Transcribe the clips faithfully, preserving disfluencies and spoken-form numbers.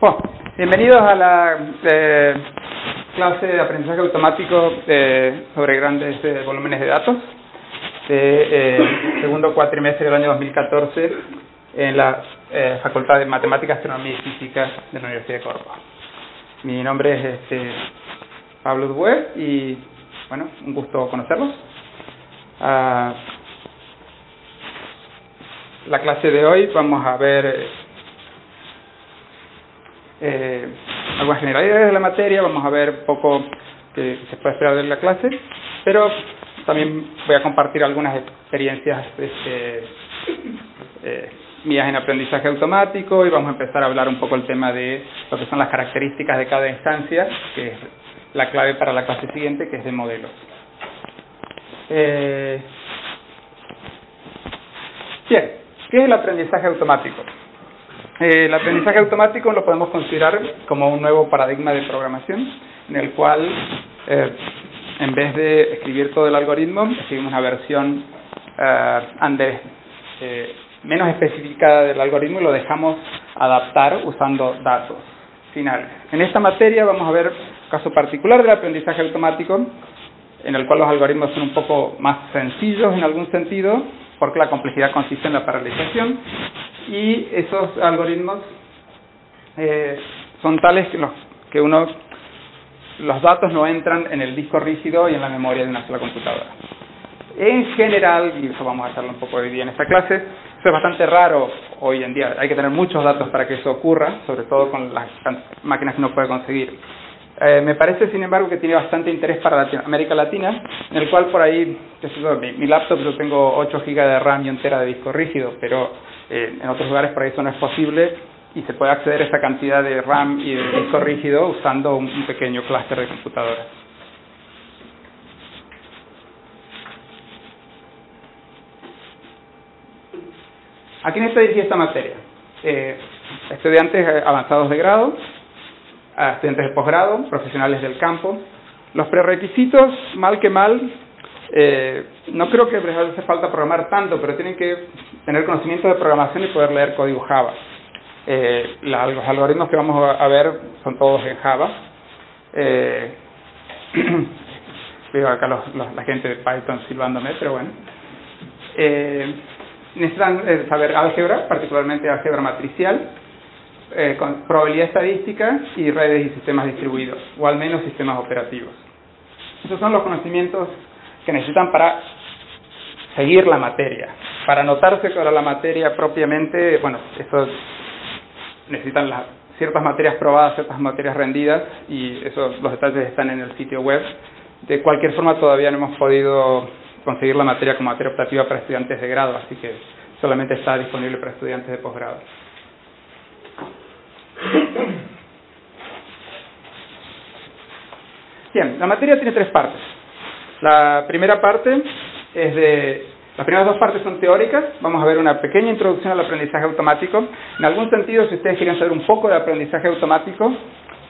Bueno, bienvenidos a la eh, clase de aprendizaje automático eh, sobre grandes eh, volúmenes de datos de eh, segundo cuatrimestre del año dos mil catorce en la eh, Facultad de Matemática, Astronomía y Física de la Universidad de Córdoba. Mi nombre es este, Pablo Duboue y, bueno, un gusto conocerlos. Ah, la clase de hoy vamos a ver... Eh, Eh, algunas generalidades de la materia, vamos a ver un poco que se puede esperar de la clase, pero también voy a compartir algunas experiencias este, eh, mías en aprendizaje automático y vamos a empezar a hablar un poco el tema de lo que son las características de cada instancia, que es la clave para la clase siguiente, que es de modelos. Eh, bien, ¿qué es el aprendizaje automático? Eh, el aprendizaje automático lo podemos considerar como un nuevo paradigma de programación en el cual eh, en vez de escribir todo el algoritmo, escribimos una versión eh, under, eh, menos especificada del algoritmo y lo dejamos adaptar usando datos finales. En esta materia vamos a ver un caso particular del aprendizaje automático en el cual los algoritmos son un poco más sencillos en algún sentido porque la complejidad consiste en la paralización. Y esos algoritmos eh, son tales que, los, que uno, los datos no entran en el disco rígido y en la memoria de una sola computadora. En general, y eso vamos a hacerlo un poco hoy día en esta clase, eso es bastante raro hoy en día. Hay que tener muchos datos para que eso ocurra, sobre todo con las máquinas que uno puede conseguir. Eh, me parece, sin embargo, que tiene bastante interés para Latino- América Latina, en el cual por ahí, yo sé, mi, mi laptop yo tengo ocho gigas de RAM y entera de disco rígido, pero... Eh, en otros lugares por ahí eso no es posible y se puede acceder a esa cantidad de RAM y de disco rígido usando un, un pequeño clúster de computadoras. ¿A quién se dirige esta materia? Eh, estudiantes avanzados de grado, a estudiantes de posgrado, profesionales del campo. Los prerequisitos, mal que mal, Eh, no creo que les hace falta programar tanto, pero tienen que tener conocimiento de programación y poder leer código Java. Eh, la, los algoritmos que vamos a ver son todos en Java. Eh, veo acá los, los, la gente de Python silbándome, pero bueno. Eh, necesitan eh, saber álgebra, particularmente álgebra matricial, eh, con probabilidad estadística y redes y sistemas distribuidos, o al menos sistemas operativos. Esos son los conocimientos que necesitan para seguir la materia. Para anotarse sobre la materia propiamente, bueno, eso necesitan las, ciertas materias probadas, ciertas materias rendidas, y eso, los detalles están en el sitio web. De cualquier forma, todavía no hemos podido conseguir la materia como materia optativa para estudiantes de grado, así que solamente está disponible para estudiantes de posgrado. Bien, la materia tiene tres partes. La primera parte es de... Las primeras dos partes son teóricas. Vamos a ver una pequeña introducción al aprendizaje automático. En algún sentido, si ustedes quieren saber un poco de aprendizaje automático,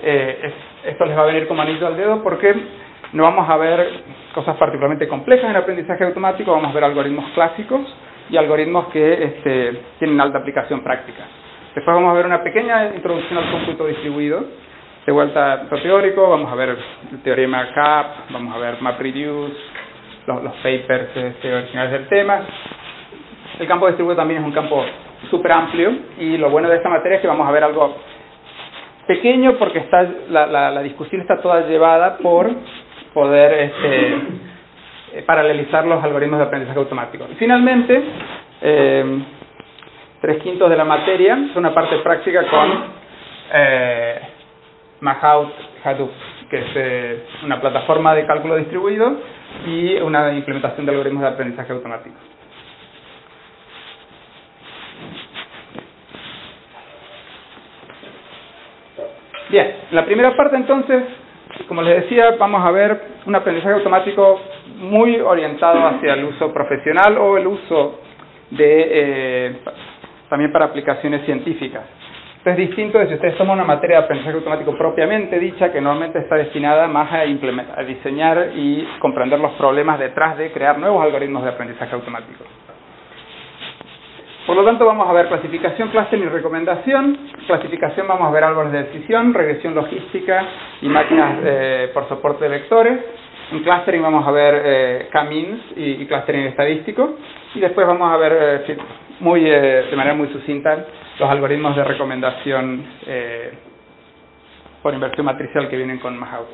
eh, es, esto les va a venir como anillo al dedo porque no vamos a ver cosas particularmente complejas en aprendizaje automático. Vamos a ver algoritmos clásicos y algoritmos que este, tienen alta aplicación práctica. Después vamos a ver una pequeña introducción al cómputo distribuido. De vuelta a teórico, vamos a ver el teorema C A P, vamos a ver MapReduce, los, los papers este, originales del tema. El campo distribuido también es un campo súper amplio y lo bueno de esta materia es que vamos a ver algo pequeño porque está la, la, la discusión está toda llevada por poder este, paralelizar los algoritmos de aprendizaje automático. Y finalmente, eh, tres quintos de la materia es una parte práctica con... Eh, Mahout, Hadoop, que es eh, una plataforma de cálculo distribuido y una implementación de algoritmos de aprendizaje automático. Bien, la primera parte entonces, como les decía, vamos a ver un aprendizaje automático muy orientado hacia el uso profesional o el uso de eh, también para aplicaciones científicas. Esto es distinto de si ustedes toman una materia de aprendizaje automático propiamente dicha, que normalmente está destinada más a, a diseñar y comprender los problemas detrás de crear nuevos algoritmos de aprendizaje automático. Por lo tanto, vamos a ver clasificación, clustering y recomendación. Clasificación vamos a ver árboles de decisión, regresión logística y máquinas eh, por soporte de vectores. En clustering vamos a ver eh, kMeans y, y clustering estadístico. Y después vamos a ver eh, muy, eh, de manera muy sucinta los algoritmos de recomendación eh, por inversión matricial que vienen con Mahout.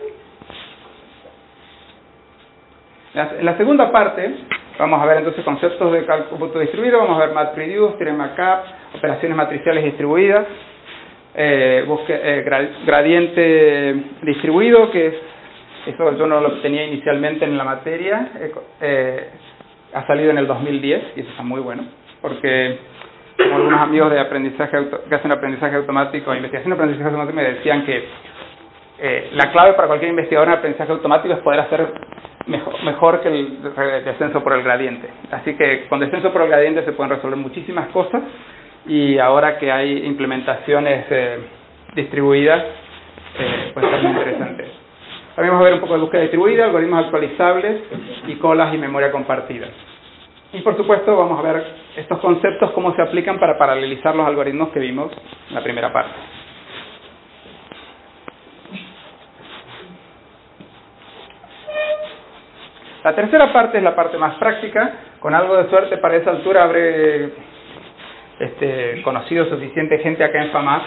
En la segunda parte vamos a ver entonces conceptos de cómputo distribuido, vamos a ver MapReduce, teorema C A P, operaciones matriciales distribuidas, eh, busque, eh, gradiente distribuido, que es, eso yo no lo tenía inicialmente en la materia, eh, eh, ha salido en el dos mil diez y eso está muy bueno, porque como algunos amigos de aprendizaje auto, que hacen aprendizaje automático, investigación de aprendizaje automático, me decían que eh, la clave para cualquier investigador en aprendizaje automático es poder hacer Mejor, mejor que el descenso por el gradiente. Así que con descenso por el gradiente se pueden resolver muchísimas cosas, y ahora que hay implementaciones eh, distribuidas, eh, puede estar muy interesante. También vamos a ver un poco de búsqueda distribuida, algoritmos actualizables y colas y memoria compartida. Y por supuesto vamos a ver estos conceptos, cómo se aplican para paralelizar los algoritmos que vimos en la primera parte. La tercera parte es la parte más práctica. Con algo de suerte, para esa altura habré este, conocido suficiente gente acá en FAMAS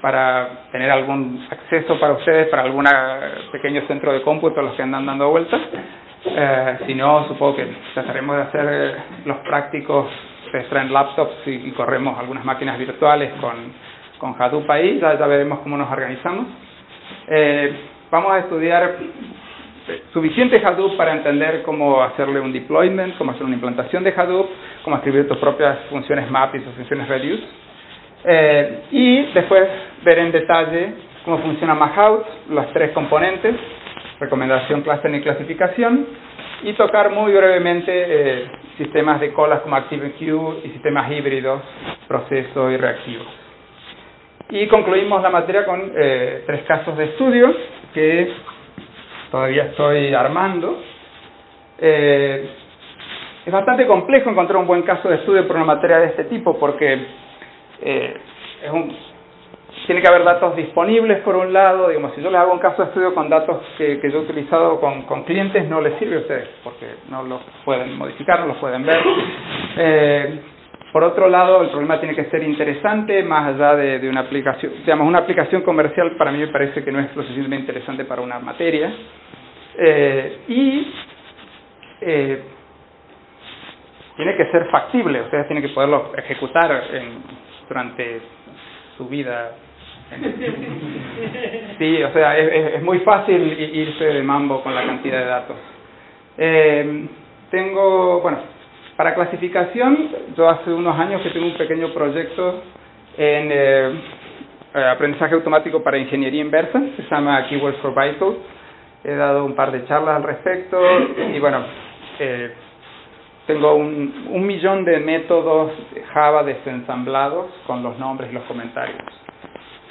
para tener algún acceso para ustedes, para algún pequeño centro de cómputo, los que andan dando vueltas. Eh, si no, supongo que trataremos de hacer los prácticos, se extraen laptops y, y corremos algunas máquinas virtuales con, con Hadoop ahí. Ya, ya veremos cómo nos organizamos. Eh, vamos a estudiar suficiente Hadoop para entender cómo hacerle un deployment, cómo hacer una implantación de Hadoop, cómo escribir tus propias funciones map y tus funciones reduce. Eh, y después ver en detalle cómo funciona Mahout, los tres componentes, recomendación, clustering y clasificación, y tocar muy brevemente eh, sistemas de colas como ActiveMQ y sistemas híbridos, procesos y reactivos. Y concluimos la materia con eh, tres casos de estudio que todavía estoy armando. Eh, es bastante complejo encontrar un buen caso de estudio por una materia de este tipo, porque eh, es un, tiene que haber datos disponibles por un lado. Digamos, si yo les hago un caso de estudio con datos que, que yo he utilizado con, con clientes, no les sirve a ustedes, porque no los pueden modificar, no los pueden ver. Eh, por otro lado, el problema tiene que ser interesante, más allá de, de una aplicación, digamos, una aplicación comercial para mí me parece que no es lo suficientemente interesante para una materia. Eh, y eh, tiene que ser factible, ustedes tienen que poderlo ejecutar en, durante su vida. Sí, o sea, es, es muy fácil irse de mambo con la cantidad de datos. Eh, tengo, bueno... Para clasificación, yo hace unos años que tengo un pequeño proyecto en eh, aprendizaje automático para ingeniería inversa, se llama Keywords for Vital. He dado un par de charlas al respecto y bueno, eh, tengo un, un millón de métodos Java desensamblados con los nombres y los comentarios.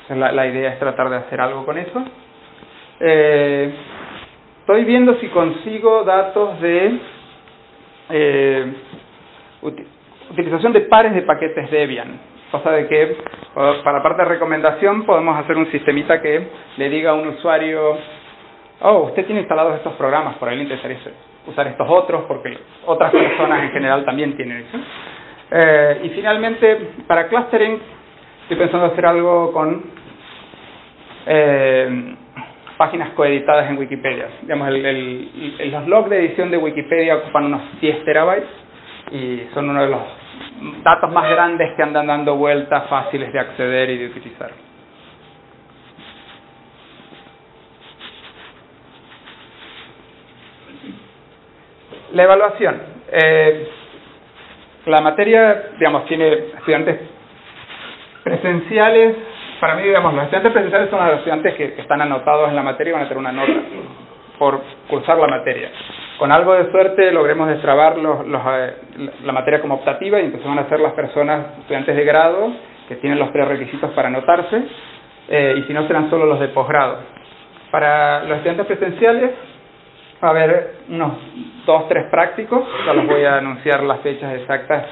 La, la idea es tratar de hacer algo con eso. Eh, estoy viendo si consigo datos de Eh, util, utilización de pares de paquetes Debian, cosa de que para la parte de recomendación podemos hacer un sistemita que le diga a un usuario: oh, usted tiene instalados estos programas, por ahí le interesaría usar estos otros, porque otras personas en general también tienen eso. Eh, y finalmente, para clustering estoy pensando hacer algo con eh, páginas coeditadas en Wikipedia. Digamos, el, el, el, los logs de edición de Wikipedia ocupan unos diez terabytes y son uno de los datos más grandes que andan dando vueltas, fáciles de acceder y de utilizar. La evaluación. Eh, la materia, digamos, tiene estudiantes presenciales. Para mí, digamos, los estudiantes presenciales son los estudiantes que, que están anotados en la materia y van a tener una nota por cursar la materia. Con algo de suerte logremos destrabar los, los, eh, la materia como optativa, y entonces van a ser las personas estudiantes de grado que tienen los prerequisitos para anotarse, eh, y si no serán solo los de posgrado. Para los estudiantes presenciales va a haber unos dos, tres prácticos. Ya los voy a anunciar las fechas exactas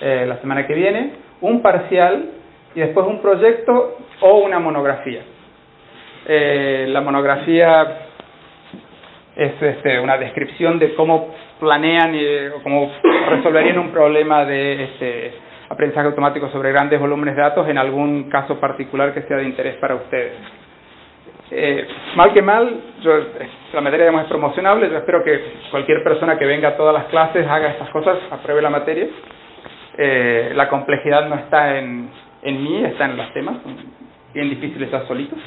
eh, la semana que viene, un parcial y después un proyecto o una monografía. Eh, la monografía es este, una descripción de cómo planean y, o cómo resolverían un problema de este, aprendizaje automático sobre grandes volúmenes de datos en algún caso particular que sea de interés para ustedes. Eh, mal que mal, yo, la materia digamos, es promocionable. Yo espero que cualquier persona que venga a todas las clases haga estas cosas, apruebe la materia. Eh, la complejidad no está en, en mí, está en los temas. Bien difícil estar solitos.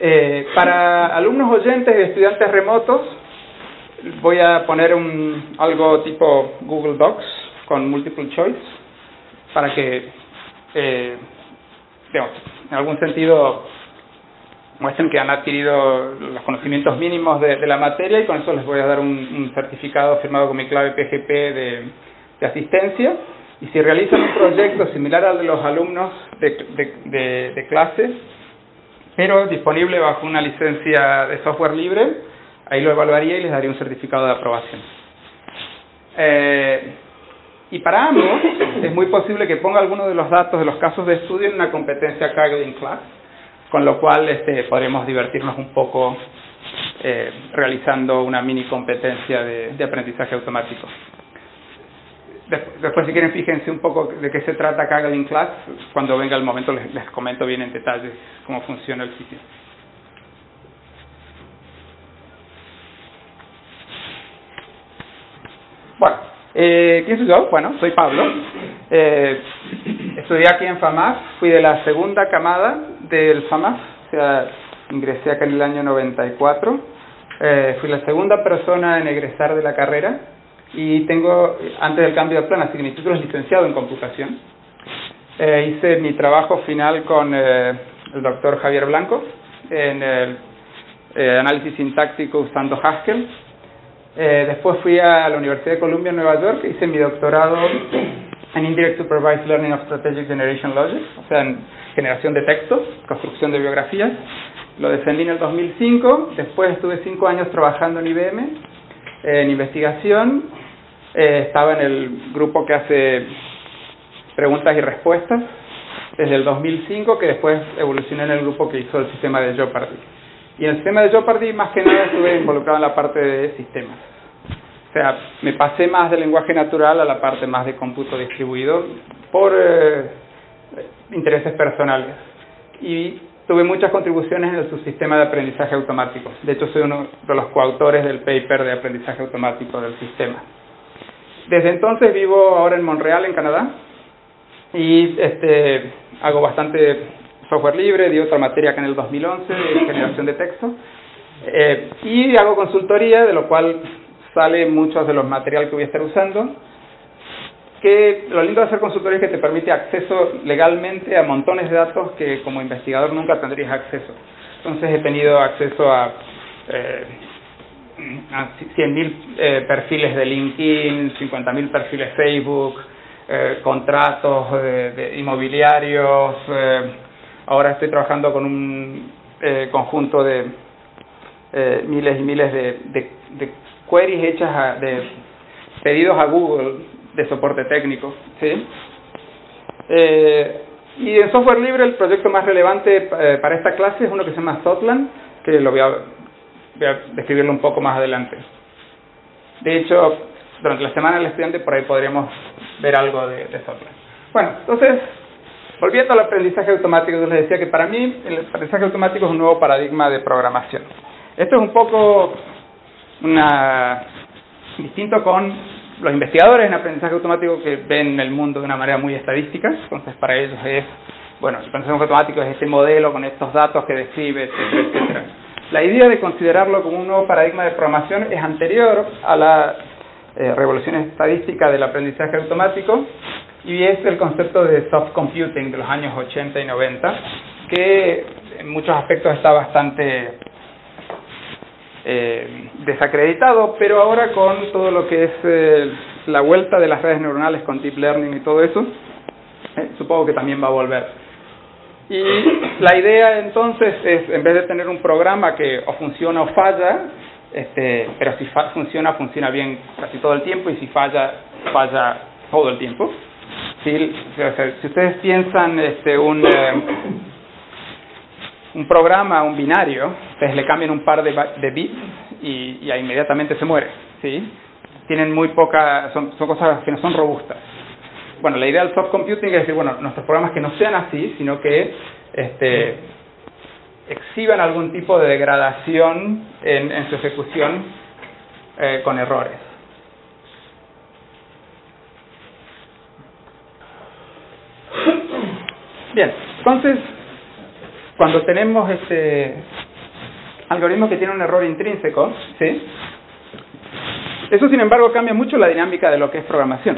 Eh, para alumnos oyentes y estudiantes remotos, voy a poner un, algo tipo Google Docs con multiple choice para que, eh, digamos, en algún sentido, muestren que han adquirido los conocimientos mínimos de, de la materia, y con eso les voy a dar un, un certificado firmado con mi clave P G P de, de asistencia. Y si realizan un proyecto similar al de los alumnos de, de, de, de clase, pero disponible bajo una licencia de software libre, ahí lo evaluaría y les daría un certificado de aprobación. Eh, y para ambos, es muy posible que ponga alguno de los datos de los casos de estudio en una competencia Kaggle in Class, con lo cual este, podremos divertirnos un poco eh, realizando una mini competencia de, de aprendizaje automático. Después, después, si quieren, fíjense un poco de qué se trata Kaggle in Class. Cuando venga el momento les, les comento bien en detalle cómo funciona el sitio. Bueno, eh, ¿quién soy yo? Bueno, soy Pablo. Eh, estudié aquí en FAMAS, fui de la segunda camada del FAMAS, o sea, ingresé acá en el año noventa y cuatro, eh, fui la segunda persona en egresar de la carrera y tengo, antes del cambio de plan, así que mi título es licenciado en computación. Eh, hice mi trabajo final con eh, el doctor Javier Blanco en el eh, análisis sintáctico usando Haskell. Eh, después fui a la Universidad de Columbia en Nueva York, hice mi doctorado en Indirect Supervised Learning of Strategic Generation Logic, o sea, en generación de textos, construcción de biografías. Lo defendí en el dos mil cinco, después estuve cinco años trabajando en I B M, eh, en investigación, eh, estaba en el grupo que hace preguntas y respuestas desde el dos mil cinco, que después evolucioné en el grupo que hizo el sistema de Jeopardy. Y en el sistema de Jeopardy, más que nada, estuve involucrado en la parte de sistemas. O sea, me pasé más del lenguaje natural a la parte más de cómputo distribuido por eh, intereses personales. Y tuve muchas contribuciones en el subsistema de aprendizaje automático. De hecho, soy uno de los coautores del paper de aprendizaje automático del sistema. Desde entonces vivo ahora en Montreal, en Canadá, y este, hago bastante software libre. Di otra materia acá en el dos mil once, de generación de texto. Eh, y hago consultoría, de lo cual sale muchos de los material que voy a estar usando, que lo lindo de hacer consultoría es que te permite acceso legalmente a montones de datos que como investigador nunca tendrías acceso. Entonces he tenido acceso a, eh, a cien mil eh, perfiles de LinkedIn, cincuenta mil perfiles Facebook, eh, contratos de, de inmobiliarios. Eh, ahora estoy trabajando con un eh, conjunto de eh, miles y miles de, de, de queries hechas a, de pedidos a Google de soporte técnico, ¿sí? Eh, y en software libre el proyecto más relevante eh, para esta clase es uno que se llama Sotland, que lo voy a, voy a describirlo un poco más adelante. De hecho, durante la semana del estudiante por ahí podríamos ver algo de, de Sotland. Bueno, entonces, volviendo al aprendizaje automático, yo les decía que para mí el aprendizaje automático es un nuevo paradigma de programación. Esto es un poco Una, distinto con los investigadores en aprendizaje automático, que ven el mundo de una manera muy estadística. Entonces para ellos es, bueno, el aprendizaje automático es este modelo con estos datos que describe, etcétera, etcétera. La idea de considerarlo como un nuevo paradigma de programación es anterior a la eh, revolución estadística del aprendizaje automático, y es el concepto de soft computing de los años ochenta y noventa, que en muchos aspectos está bastante Eh, desacreditado, pero ahora con todo lo que es eh, la vuelta de las redes neuronales con deep learning y todo eso, eh, supongo que también va a volver. Y la idea entonces es, en vez de tener un programa que o funciona o falla, este, pero si fa- funciona, funciona bien casi todo el tiempo, y si falla, falla todo el tiempo. Si, si ustedes piensan este, un, eh, un programa, un binario, ustedes le cambian un par de, de bits y, y inmediatamente se muere, ¿sí? Tienen muy poca, son, son cosas que no son robustas. Bueno, la idea del soft computing es decir, bueno, nuestros programas que no sean así, sino que este, exhiban algún tipo de degradación en, en su ejecución eh, con errores. Bien, entonces, cuando tenemos este algoritmo que tiene un error intrínseco, ¿sí? Eso, sin embargo, cambia mucho la dinámica de lo que es programación.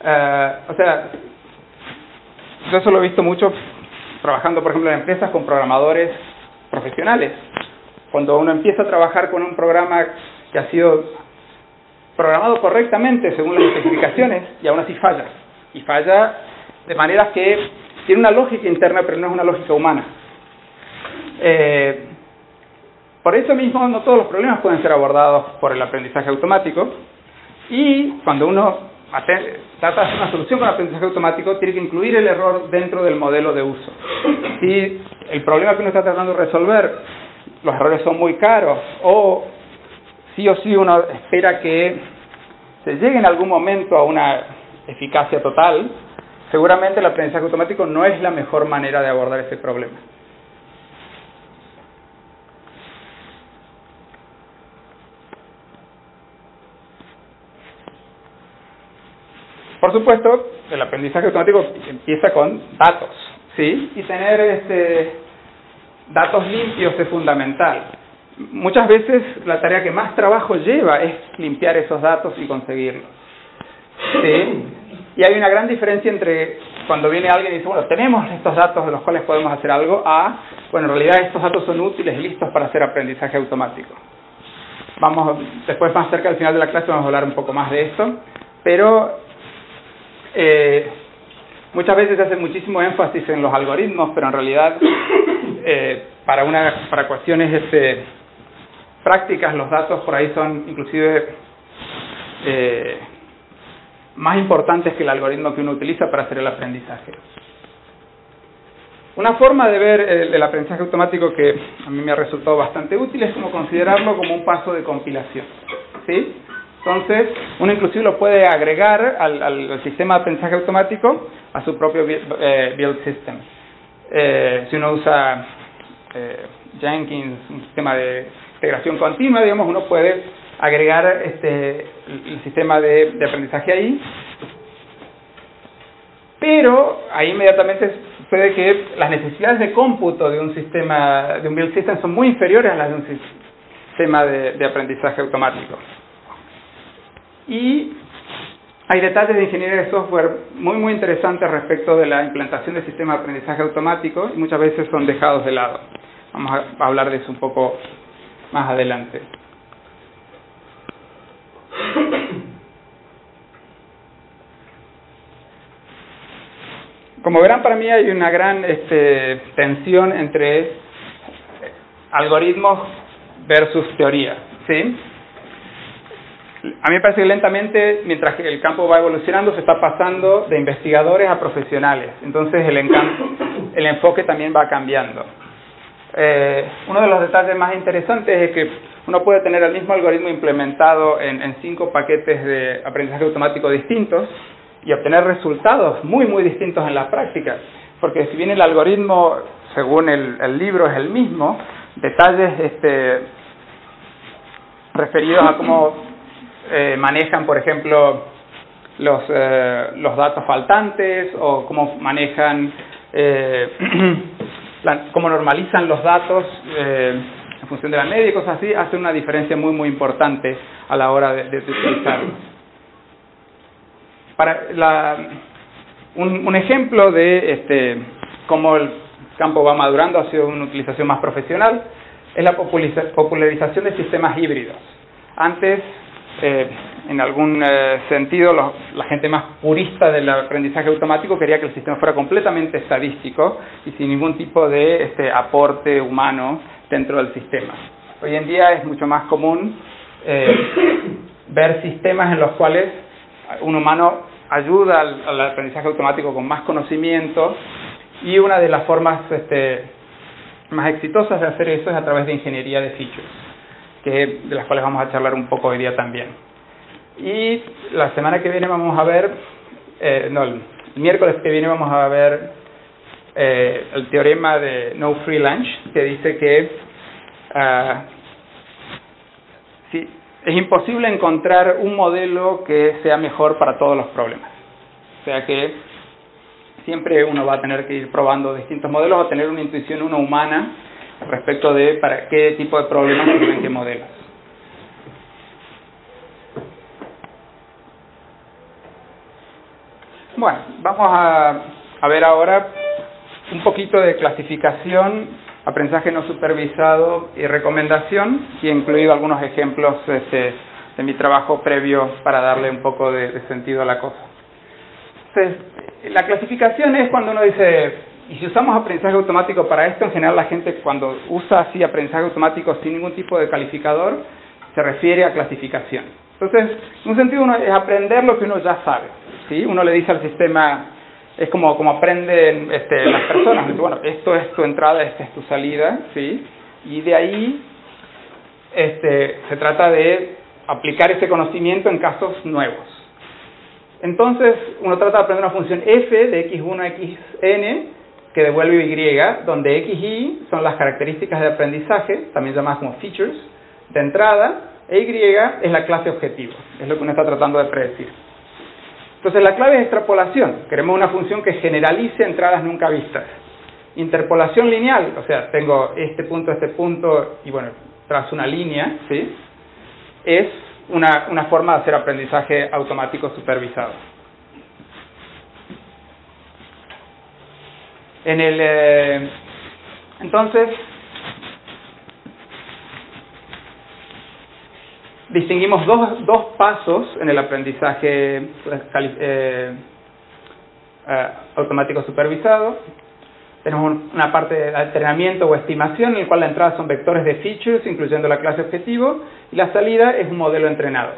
Uh, o sea, yo eso lo he visto mucho trabajando, por ejemplo, en empresas con programadores profesionales. Cuando uno empieza a trabajar con un programa que ha sido programado correctamente según las especificaciones, y aún así falla. Y falla de maneras que tiene una lógica interna, pero no es una lógica humana. Eh, por eso mismo, no todos los problemas pueden ser abordados por el aprendizaje automático. Y cuando uno hace, trata de hacer una solución con el aprendizaje automático, tiene que incluir el error dentro del modelo de uso. Si el problema que uno está tratando de resolver, los errores son muy caros, o sí o sí uno espera que se llegue en algún momento a una eficacia total, seguramente el aprendizaje automático no es la mejor manera de abordar ese problema. Por supuesto, el aprendizaje automático empieza con datos, ¿sí? Y tener este, datos limpios es fundamental. Muchas veces la tarea que más trabajo lleva es limpiar esos datos y conseguirlos, ¿sí? Y hay una gran diferencia entre cuando viene alguien y dice, bueno, tenemos estos datos de los cuales podemos hacer algo, a, bueno, en realidad estos datos son útiles, listos para hacer aprendizaje automático. Vamos, después más cerca al final de la clase vamos a hablar un poco más de esto, pero eh, muchas veces se hace muchísimo énfasis en los algoritmos, pero en realidad eh, para, una, para cuestiones este, prácticas los datos por ahí son inclusive eh, más importantes que el algoritmo que uno utiliza para hacer el aprendizaje. Una forma de ver el, el aprendizaje automático que a mí me ha resultado bastante útil es como considerarlo como un paso de compilación, ¿sí? Entonces, uno inclusive lo puede agregar al, al, al sistema de aprendizaje automático a su propio eh, build system. Eh, si uno usa eh, Jenkins, un sistema de integración continua, digamos, uno puede agregar este el sistema de, de aprendizaje ahí, pero ahí inmediatamente sucede que las necesidades de cómputo de un sistema, de un build system, son muy inferiores a las de un sistema de, de aprendizaje automático. Y hay detalles de ingeniería de software muy muy interesantes respecto de la implantación del sistema de aprendizaje automático, y muchas veces son dejados de lado. Vamos a hablar de eso un poco más adelante. Como verán, para mí hay una gran este, tensión entre algoritmos versus teoría, ¿sí? A mí me parece que lentamente, mientras que el campo va evolucionando, se está pasando de investigadores a profesionales. Entonces el, el enfoque también va cambiando. Eh, uno de los detalles más interesantes es que uno puede tener el mismo algoritmo implementado en, en cinco paquetes de aprendizaje automático distintos y obtener resultados muy, muy distintos en la práctica. Porque si bien el algoritmo, según el, el libro, es el mismo, detalles este, referidos a cómo Eh, manejan, por ejemplo, los, eh, los datos faltantes, o cómo manejan, eh, la, cómo normalizan los datos eh, en función de la media y cosas así, hace una diferencia muy, muy importante a la hora de, de utilizarlos. Para la, un, un ejemplo de este, cómo el campo va madurando hacia una utilización más profesional es la popularización de sistemas híbridos. Antes, Eh, en algún eh, sentido, los, la gente más purista del aprendizaje automático quería que el sistema fuera completamente estadístico y sin ningún tipo de este, aporte humano dentro del sistema. Hoy en día es mucho más común eh, ver sistemas en los cuales un humano ayuda al, al aprendizaje automático con más conocimiento, y una de las formas este, más exitosas de hacer eso es a través de ingeniería de features, que de las cuales vamos a charlar un poco hoy día también. Y la semana que viene vamos a ver, eh, no, el miércoles que viene vamos a ver eh, el teorema de No Free Lunch, que dice que uh, sí, es imposible encontrar un modelo que sea mejor para todos los problemas. O sea que siempre uno va a tener que ir probando distintos modelos o tener una intuición uno humana respecto de para qué tipo de problemas sirven qué modelos. Bueno, vamos a, a ver ahora un poquito de clasificación, aprendizaje no supervisado y recomendación, y incluido algunos ejemplos este, de mi trabajo previo para darle un poco de, de sentido a la cosa. Entonces, la clasificación es cuando uno dice, y si usamos aprendizaje automático para esto, en general la gente cuando usa así aprendizaje automático sin ningún tipo de calificador, se refiere a clasificación. Entonces, en un sentido uno es aprender lo que uno ya sabe, ¿sí? Uno le dice al sistema, es como, como aprenden este, las personas, dice, bueno, esto es tu entrada, esta es tu salida, ¿sí? Y de ahí este, se trata de aplicar ese conocimiento en casos nuevos. Entonces, uno trata de aprender una función f de equis uno a xn que devuelve y, donde xy son las características de aprendizaje, también llamadas como features, de entrada, e y es la clase objetivo, es lo que uno está tratando de predecir. Entonces, la clave es extrapolación. Queremos una función que generalice entradas nunca vistas. Interpolación lineal, o sea, tengo este punto, este punto, y bueno, tras una línea, ¿sí? Es Una, una forma de hacer aprendizaje automático supervisado. En el eh, entonces distinguimos dos, dos pasos en el aprendizaje eh, eh, automático supervisado. Tenemos una parte de entrenamiento o estimación, en el cual la entrada son vectores de features, incluyendo la clase objetivo, y la salida es un modelo entrenado.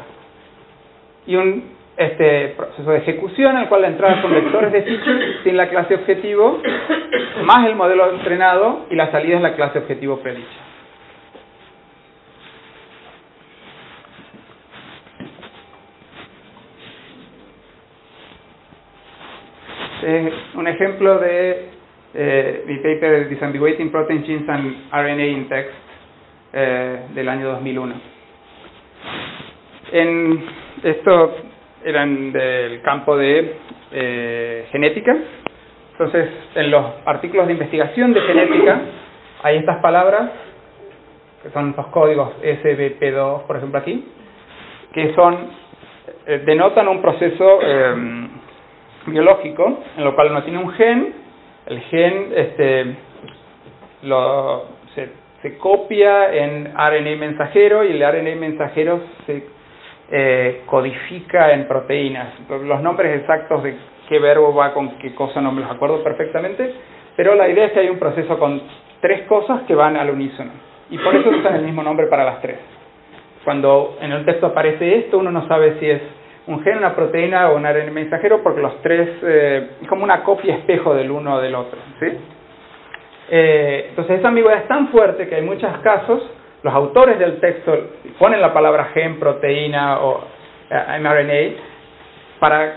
Y un este, proceso de ejecución, en el cual la entrada son vectores de features sin la clase objetivo, más el modelo entrenado, y la salida es la clase objetivo predicha. Eh, un ejemplo de... Eh, mi paper es Disambiguating Protein Genes and R N A in Text, eh, del año dos mil uno. En, esto eran del campo de eh, genética. Entonces, en los artículos de investigación de genética hay estas palabras que son los códigos S B P dos, por ejemplo, aquí, que son eh, denotan un proceso eh, biológico en lo cual uno tiene un gen. El gen este, lo, se, se copia en R N A mensajero, y el R N A mensajero se eh, codifica en proteínas. Los nombres exactos de qué verbo va con qué cosa no me los acuerdo perfectamente, pero la idea es que hay un proceso con tres cosas que van al unísono, y por eso usan el mismo nombre para las tres. Cuando en el texto aparece esto, uno no sabe si es un gen, una proteína o un R N A mensajero, porque los tres eh, es como una copia espejo del uno o del otro, ¿sí? Eh, entonces esa ambigüedad es tan fuerte que hay muchos casos, los autores del texto ponen la palabra gen, proteína o eh, mRNA para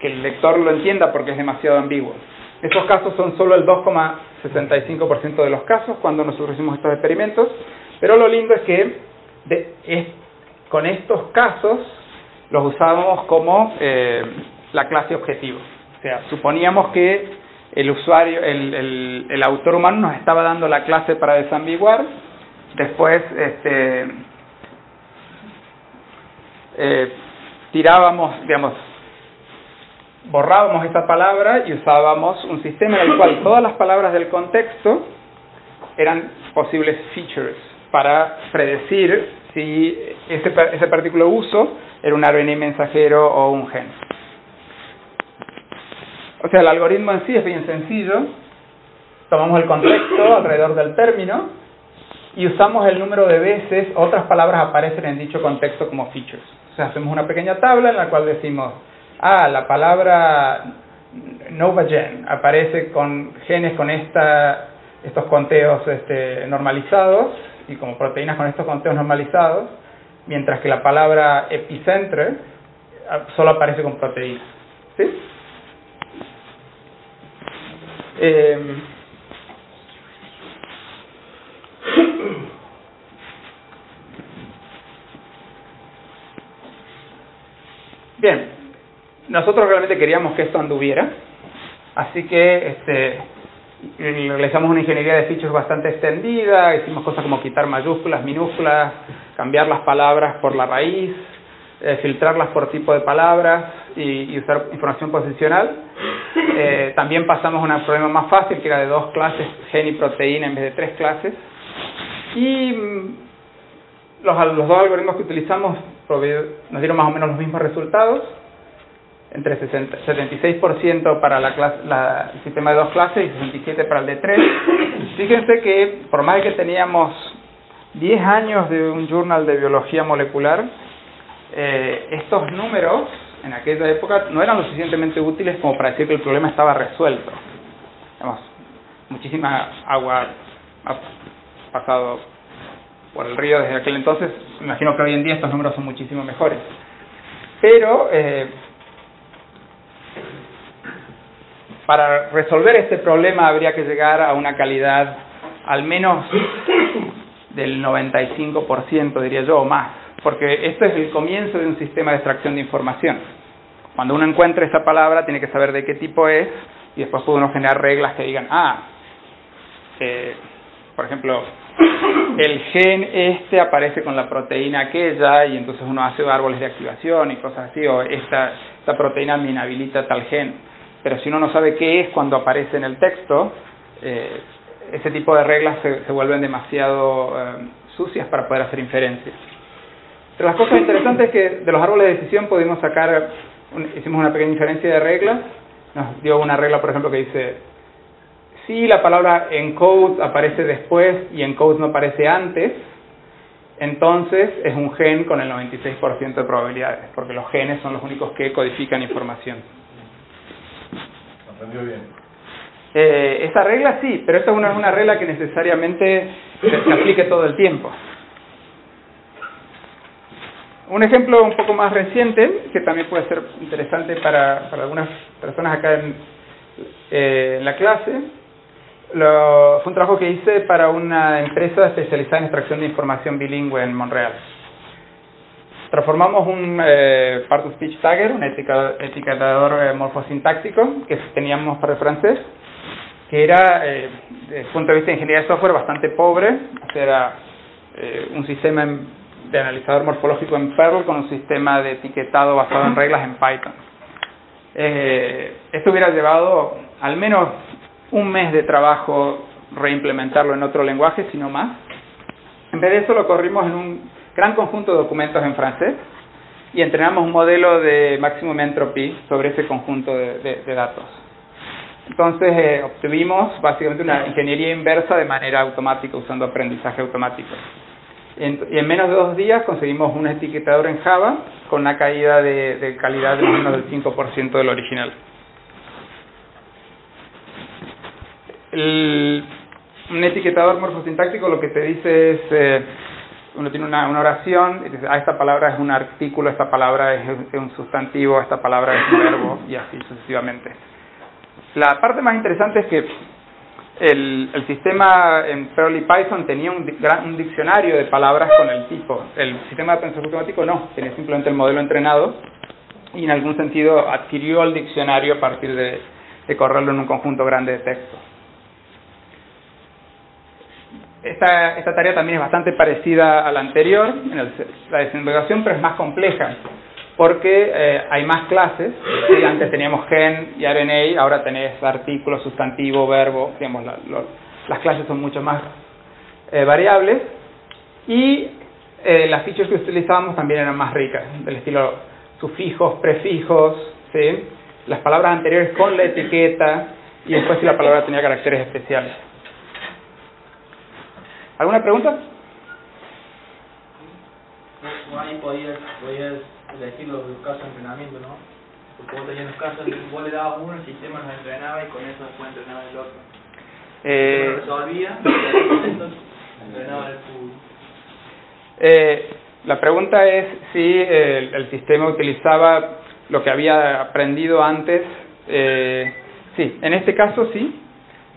que el lector lo entienda, porque es demasiado ambiguo. Esos casos son solo el dos coma sesenta y cinco por ciento de los casos cuando nosotros hicimos estos experimentos, pero lo lindo es que de, es, con estos casos los usábamos como eh, la clase objetivo. O sea, suponíamos que el usuario, el, el, el autor humano nos estaba dando la clase para desambiguar. Después este, eh, tirábamos, digamos, borrábamos esa palabra y usábamos un sistema en el cual todas las palabras del contexto eran posibles features para predecir si ese, ese particular uso era un R N A mensajero o un gen. O sea, el algoritmo en sí es bien sencillo. Tomamos el contexto alrededor del término y usamos el número de veces otras palabras aparecen en dicho contexto como features. O sea, hacemos una pequeña tabla en la cual decimos ah, la palabra novagen aparece con genes con esta, estos conteos este, normalizados y como proteínas con estos conteos normalizados, mientras que la palabra epicentre solo aparece con proteínas. ¿Sí? Eh, Bien, nosotros realmente queríamos que esto anduviera, así que este, realizamos una ingeniería de fichos bastante extendida, hicimos cosas como quitar mayúsculas, minúsculas, cambiar las palabras por la raíz, eh, filtrarlas por tipo de palabras y, y usar información posicional. Eh, también pasamos a un problema más fácil, que era de dos clases, gen y proteína, en vez de tres clases. Y los, los dos algoritmos que utilizamos nos dieron más o menos los mismos resultados, entre setenta y seis por ciento para la clase, la, el sistema de dos clases y sesenta y siete por ciento para el de tres. Fíjense que por más que teníamos diez años de un journal de biología molecular, eh, estos números en aquella época no eran lo suficientemente útiles como para decir que el problema estaba resuelto. Digamos, muchísima agua ha pasado por el río desde aquel entonces. Imagino que hoy en día estos números son muchísimo mejores, pero eh, para resolver este problema habría que llegar a una calidad al menos del noventa y cinco por ciento, diría yo, o más, porque esto es el comienzo de un sistema de extracción de información. Cuando uno encuentra esa palabra tiene que saber de qué tipo es y después puede uno generar reglas que digan, ah, eh, por ejemplo, el gen este aparece con la proteína aquella, y entonces uno hace árboles de activación y cosas así, o esta, esta proteína inhabilita tal gen. Pero si uno no sabe qué es cuando aparece en el texto, eh, ese tipo de reglas se, se vuelven demasiado eh, sucias para poder hacer inferencias. Entre las cosas interesantes es que de los árboles de decisión pudimos sacar, un, hicimos una pequeña inferencia de reglas. Nos dio una regla, por ejemplo, que dice, si la palabra encode aparece después y encode no aparece antes, entonces es un gen con el noventa y seis por ciento de probabilidades, porque los genes son los únicos que codifican información. ¿Entendió bien? Eh, esa regla sí, pero esta es una, una regla que necesariamente se, se aplique todo el tiempo. Un ejemplo un poco más reciente, que también puede ser interesante para, para algunas personas acá en, eh, en la clase. Lo, fue un trabajo que hice para una empresa especializada en extracción de información bilingüe en Montreal. Transformamos un eh, part-of-speech tagger, un etiquetador, etiquetador eh, morfosintáctico que teníamos para el francés, que era, eh, desde el punto de vista de ingeniería de software, bastante pobre. O sea, era eh, un sistema de analizador morfológico en Perl con un sistema de etiquetado basado en reglas en Python. Eh, esto hubiera llevado al menos un mes de trabajo reimplementarlo en otro lenguaje, si no más. En vez de eso lo corrimos en un gran conjunto de documentos en francés y entrenamos un modelo de Maximum Entropy sobre ese conjunto de, de, de datos. Entonces eh, obtuvimos básicamente una ingeniería inversa de manera automática usando aprendizaje automático. En, y en menos de dos días conseguimos un etiquetador en Java con una caída de, de calidad de menos del cinco por ciento del original. El, un etiquetador morfosintáctico lo que te dice es, eh, uno tiene una, una oración y dice, ah, esta palabra es un artículo, esta palabra es un, es un sustantivo, esta palabra es un verbo, y así sucesivamente. La parte más interesante es que el, el sistema en Perl y Python tenía un, un diccionario de palabras con el tipo. El sistema de aprendizaje automático no, tenía simplemente el modelo entrenado y en algún sentido adquirió el diccionario a partir de, de correrlo en un conjunto grande de textos. Esta, esta tarea también es bastante parecida a la anterior, en el, la desintegración, pero es más compleja, porque eh, hay más clases. Sí, antes teníamos gen y R N A, ahora tenés artículo, sustantivo, verbo, digamos, la, lo, las clases son mucho más eh, variables, y eh, las features que utilizábamos también eran más ricas, del estilo sufijos, prefijos, ¿sí? Las palabras anteriores con la etiqueta, y después si la palabra tenía caracteres especiales. ¿Alguna pregunta? Ahí podías, podías elegir los casos de entrenamiento, ¿no? Porque vos tenías los casos en que vos le dabas uno, el sistema los entrenaba y con eso después entrenaba el otro. Eh, el resolvía, entrenaba el público. Eh, la pregunta es si el, el sistema utilizaba lo que había aprendido antes. Eh, sí, en este caso sí,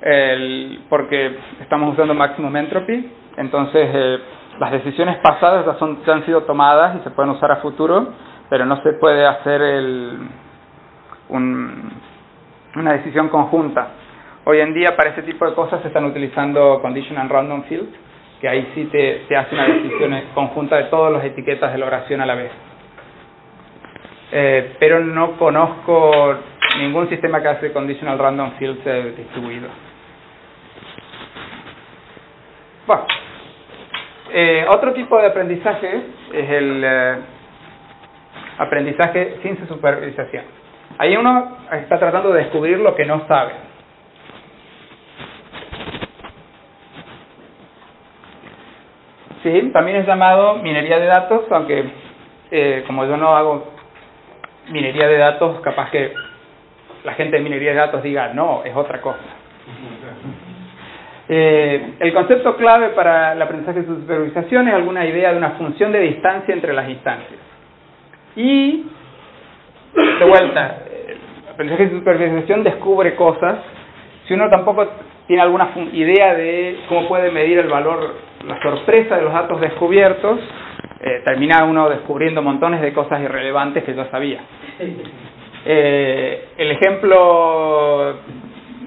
el, porque estamos usando Maximum Entropy, entonces eh, las decisiones pasadas ya, son, ya han sido tomadas y se pueden usar a futuro, pero no se puede hacer el, un, una decisión conjunta. Hoy en día para ese tipo de cosas se están utilizando Conditional Random Fields, que ahí sí te, te hace una decisión conjunta de todas las etiquetas de la oración a la vez. Eh, pero no conozco ningún sistema que hace Conditional Random Fields eh, distribuido. Bueno, eh, otro tipo de aprendizaje es el eh, aprendizaje sin supervisación. Ahí uno está tratando de descubrir lo que no sabe. Sí, también es llamado minería de datos, aunque eh, como yo no hago minería de datos, capaz que la gente de minería de datos diga, no, es otra cosa. Eh, el concepto clave para el aprendizaje de supervisación es alguna idea de una función de distancia entre las instancias. Y, de vuelta, el aprendizaje de supervisación descubre cosas. Si uno tampoco tiene alguna idea de cómo puede medir el valor, la sorpresa de los datos descubiertos, Eh, termina uno descubriendo montones de cosas irrelevantes que yo sabía. Eh, el ejemplo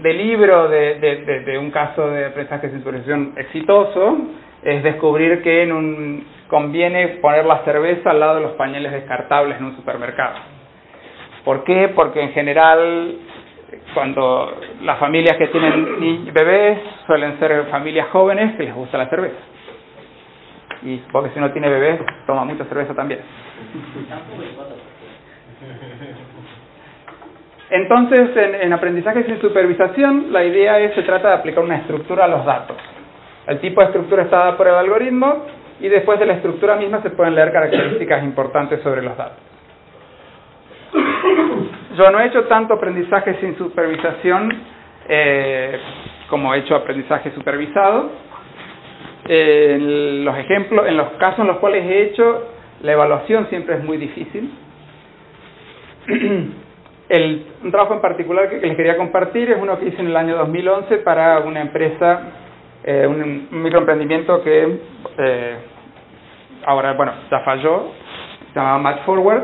del libro de, de, de, de un caso de aprendizaje sin supervisión exitoso es descubrir que en un, conviene poner la cerveza al lado de los pañales descartables en un supermercado. ¿Por qué? Porque en general cuando las familias que tienen bebés suelen ser familias jóvenes que les gusta la cerveza. Y porque si no tiene bebés, toma mucha cerveza también. Entonces, en, en aprendizaje sin supervisación, la idea es, se trata de aplicar una estructura a los datos. El tipo de estructura está dado por el algoritmo, y después de la estructura misma se pueden leer características importantes sobre los datos. Yo no he hecho tanto aprendizaje sin supervisación eh, como he hecho aprendizaje supervisado. En los ejemplos, en los casos en los cuales he hecho, la evaluación siempre es muy difícil. El, un trabajo en particular que, que les quería compartir es uno que hice en el año dos mil once para una empresa, eh, un, un microemprendimiento que eh, ahora, bueno, ya falló, se llamaba Match Forward.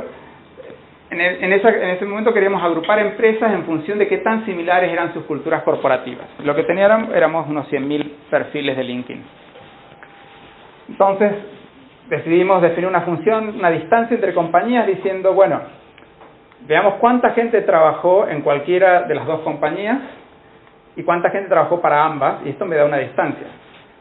En, el, en, esa, en ese momento queríamos agrupar empresas en función de qué tan similares eran sus culturas corporativas. Lo que teníamos éramos unos cien mil perfiles de LinkedIn. Entonces decidimos definir una función, una distancia entre compañías diciendo, bueno, veamos cuánta gente trabajó en cualquiera de las dos compañías y cuánta gente trabajó para ambas, y esto me da una distancia.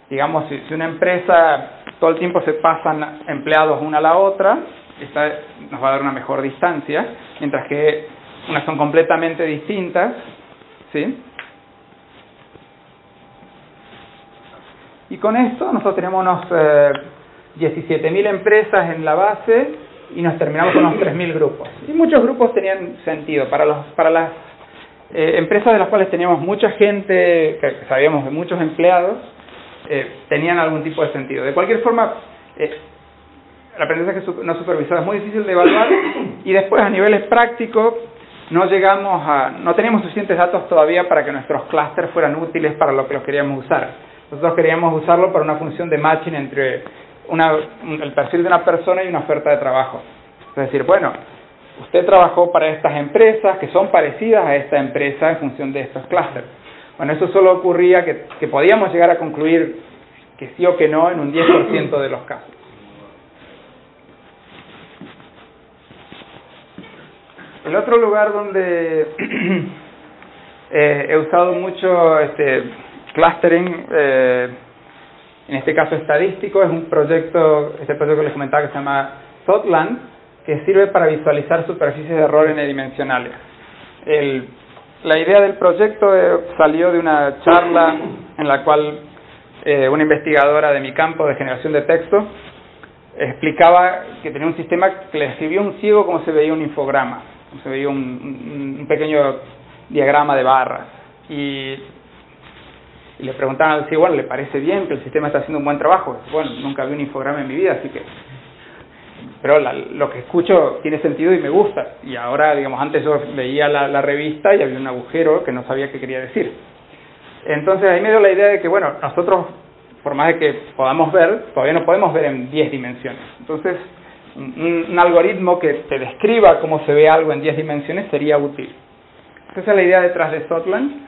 Digamos, si, si una empresa todo el tiempo se pasan empleados una a la otra, esta nos va a dar una mejor distancia, mientras que unas son completamente distintas, ¿sí? Y con esto nosotros tenemos unos eh, diecisiete mil empresas en la base y nos terminamos con unos tres mil grupos. Y muchos grupos tenían sentido. Para, los, para las eh, empresas de las cuales teníamos mucha gente, que sabíamos de muchos empleados, eh, tenían algún tipo de sentido. De cualquier forma, eh, el aprendizaje no supervisado es muy difícil de evaluar y después a niveles prácticos no llegamos a, no teníamos suficientes datos todavía para que nuestros clústeres fueran útiles para lo que los queríamos usar. Nosotros queríamos usarlo para una función de matching entre una, el perfil de una persona y una oferta de trabajo. Es decir, bueno, usted trabajó para estas empresas que son parecidas a esta empresa en función de estos clústeres. Bueno, eso solo ocurría que, que podíamos llegar a concluir que sí o que no en un diez por ciento de los casos. El otro lugar donde eh, he usado mucho este... clustering, eh, en este caso estadístico, es un proyecto, este proyecto que les comentaba que se llama Sotland, que sirve para visualizar superficies de error n-dimensionales. El, la idea del proyecto eh, salió de una charla en la cual eh, una investigadora de mi campo de generación de texto explicaba que tenía un sistema que le describió a un ciego cómo se veía un infograma. se veía un, un pequeño diagrama de barras, y, y le preguntaban si, bueno, ¿le parece bien que el sistema está haciendo un buen trabajo? Bueno, nunca vi un infograma en mi vida, así que... Pero la, lo que escucho tiene sentido y me gusta. Y ahora, digamos, antes yo veía la, la revista y había un agujero que no sabía qué quería decir. Entonces ahí me dio la idea de que, bueno, nosotros, por más de que podamos ver, todavía no podemos ver en diez dimensiones. Entonces, un, un algoritmo que te describa cómo se ve algo en diez dimensiones sería útil. Esa es la idea detrás de Sotland.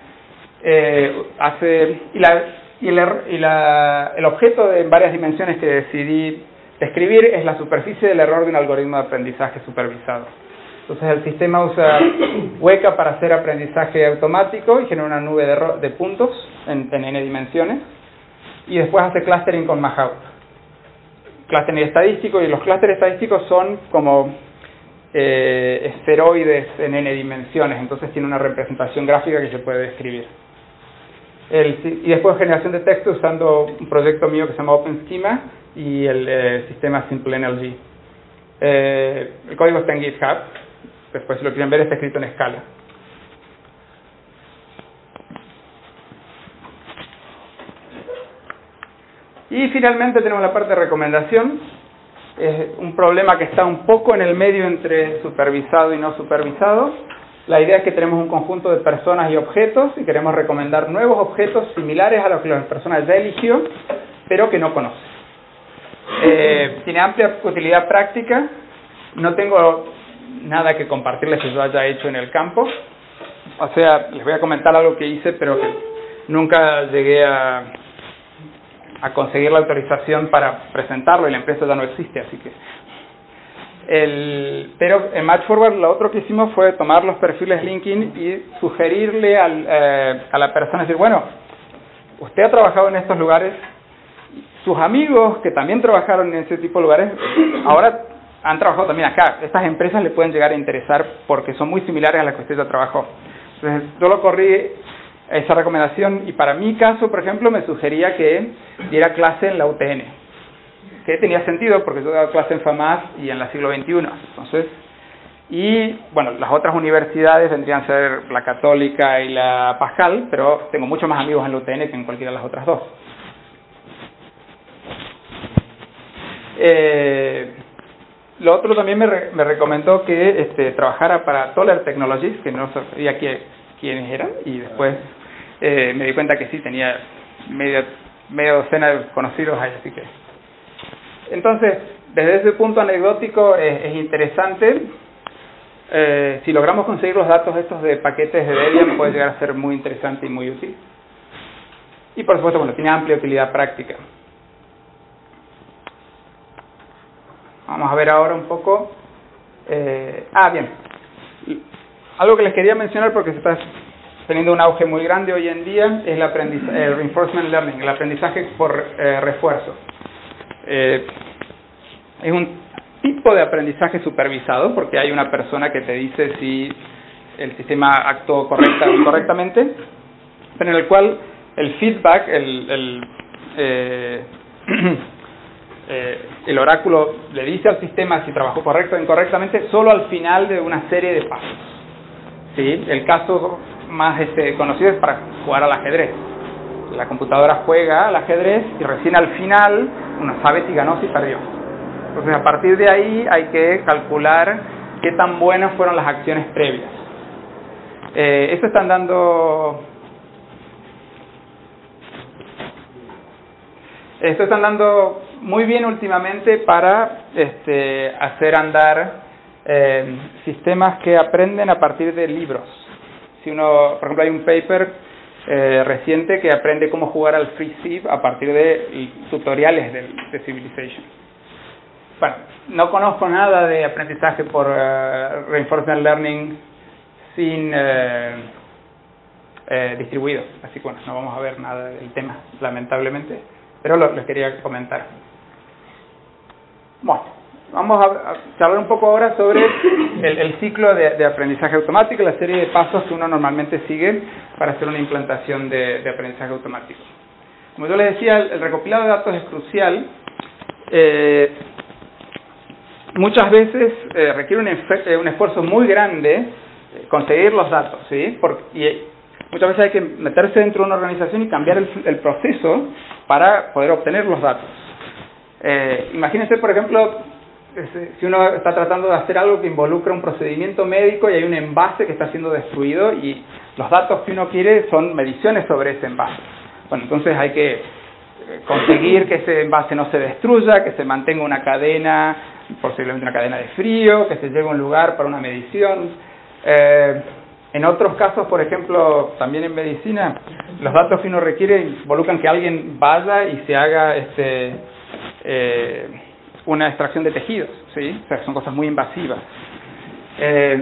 Eh, hace, y la, y la, y la, el objeto de varias dimensiones que decidí describir es la superficie del error de un algoritmo de aprendizaje supervisado. Entonces el sistema usa Weka para hacer aprendizaje automático y genera una nube de, de puntos en, en n dimensiones, y después hace clustering con Mahout. Clustering estadístico, y los clústeres estadísticos son como eh, esferoides en n dimensiones, entonces tiene una representación gráfica que se puede describir. El, y después generación de texto usando un proyecto mío que se llama OpenSchema y el eh, sistema SimpleNLG. Eh, el código está en GitHub, después si lo quieren ver está escrito en escala. Y finalmente tenemos la parte de recomendación. Es un problema que está un poco en el medio entre supervisado y no supervisado. La idea es que tenemos un conjunto de personas y objetos y queremos recomendar nuevos objetos similares a los que las personas ya eligió, pero que no conocen. Eh, tiene amplia utilidad práctica. No tengo nada que compartirles que yo haya hecho en el campo. O sea, les voy a comentar algo que hice, pero que nunca llegué a, a conseguir la autorización para presentarlo, y la empresa ya no existe, así que... El, pero en MatchForward lo otro que hicimos fue tomar los perfiles LinkedIn y sugerirle al, eh, a la persona, decir, bueno, usted ha trabajado en estos lugares, sus amigos que también trabajaron en ese tipo de lugares, ahora han trabajado también acá, estas empresas le pueden llegar a interesar porque son muy similares a las que usted ya trabajó. Entonces yo lo corrí esa recomendación, y para mi caso, por ejemplo, me sugería que diera clase en la U T N, que tenía sentido porque yo daba clase en FAMAS y en la siglo veintiuno, entonces, y bueno, las otras universidades vendrían a ser la Católica y la Pascal, pero tengo muchos más amigos en la U T N que en cualquiera de las otras dos. Eh, lo otro también me, re, me recomendó que este, trabajara para Toller Technologies, que no sabía qué, quiénes eran, y después eh, me di cuenta que sí, tenía media, media docena de conocidos ahí, así que... Entonces, desde ese punto anecdótico es, es interesante. Eh, si logramos conseguir los datos estos de paquetes de Debian, puede llegar a ser muy interesante y muy útil. Y por supuesto, bueno, tiene amplia utilidad práctica. Vamos a ver ahora un poco... Eh, ah, bien. Algo que les quería mencionar, porque se está teniendo un auge muy grande hoy en día, es el, aprendizaje, el Reinforcement Learning, el aprendizaje por eh, refuerzo. Eh, es un tipo de aprendizaje supervisado, porque hay una persona que te dice si el sistema actuó correcta o incorrectamente, pero en el cual el feedback, el, el, eh, eh, el oráculo le dice al sistema si trabajó correcto o incorrectamente solo al final de una serie de pasos, ¿sí? El caso más este, conocido es para jugar al ajedrez. La computadora juega al ajedrez y recién al final uno sabe si ganó, si perdió. Entonces, a partir de ahí hay que calcular qué tan buenas fueron las acciones previas. Eh, esto están dando... Esto están dando muy bien últimamente para este, hacer andar eh, sistemas que aprenden a partir de libros. Si uno, por ejemplo, hay un paper... Eh, reciente que aprende cómo jugar al Free Civ a partir de tutoriales de, de Civilization. Bueno, no conozco nada de aprendizaje por uh, Reinforcement Learning sin eh, eh, distribuido, así que bueno, no vamos a ver nada del tema, lamentablemente, pero lo, les quería comentar. Bueno, vamos a, a charlar un poco ahora sobre el, el ciclo de, de aprendizaje automático, la serie de pasos que uno normalmente sigue para hacer una implantación de, de aprendizaje automático. Como yo les decía, el, el recopilado de datos es crucial. Eh, muchas veces eh, requiere un, esfuer un esfuerzo muy grande eh, conseguir los datos, ¿sí? Porque, y muchas veces hay que meterse dentro de una organización y cambiar el, el proceso para poder obtener los datos. Eh, imagínense, por ejemplo, si uno está tratando de hacer algo que involucra un procedimiento médico y hay un envase que está siendo destruido y los datos que uno quiere son mediciones sobre ese envase. Bueno, entonces hay que conseguir que ese envase no se destruya, que se mantenga una cadena, posiblemente una cadena de frío, que se llegue a un lugar para una medición. Eh, en otros casos, por ejemplo, también en medicina, los datos que uno requiere involucran que alguien vaya y se haga este... Eh, una extracción de tejidos, ¿sí? O sea, son cosas muy invasivas. Eh,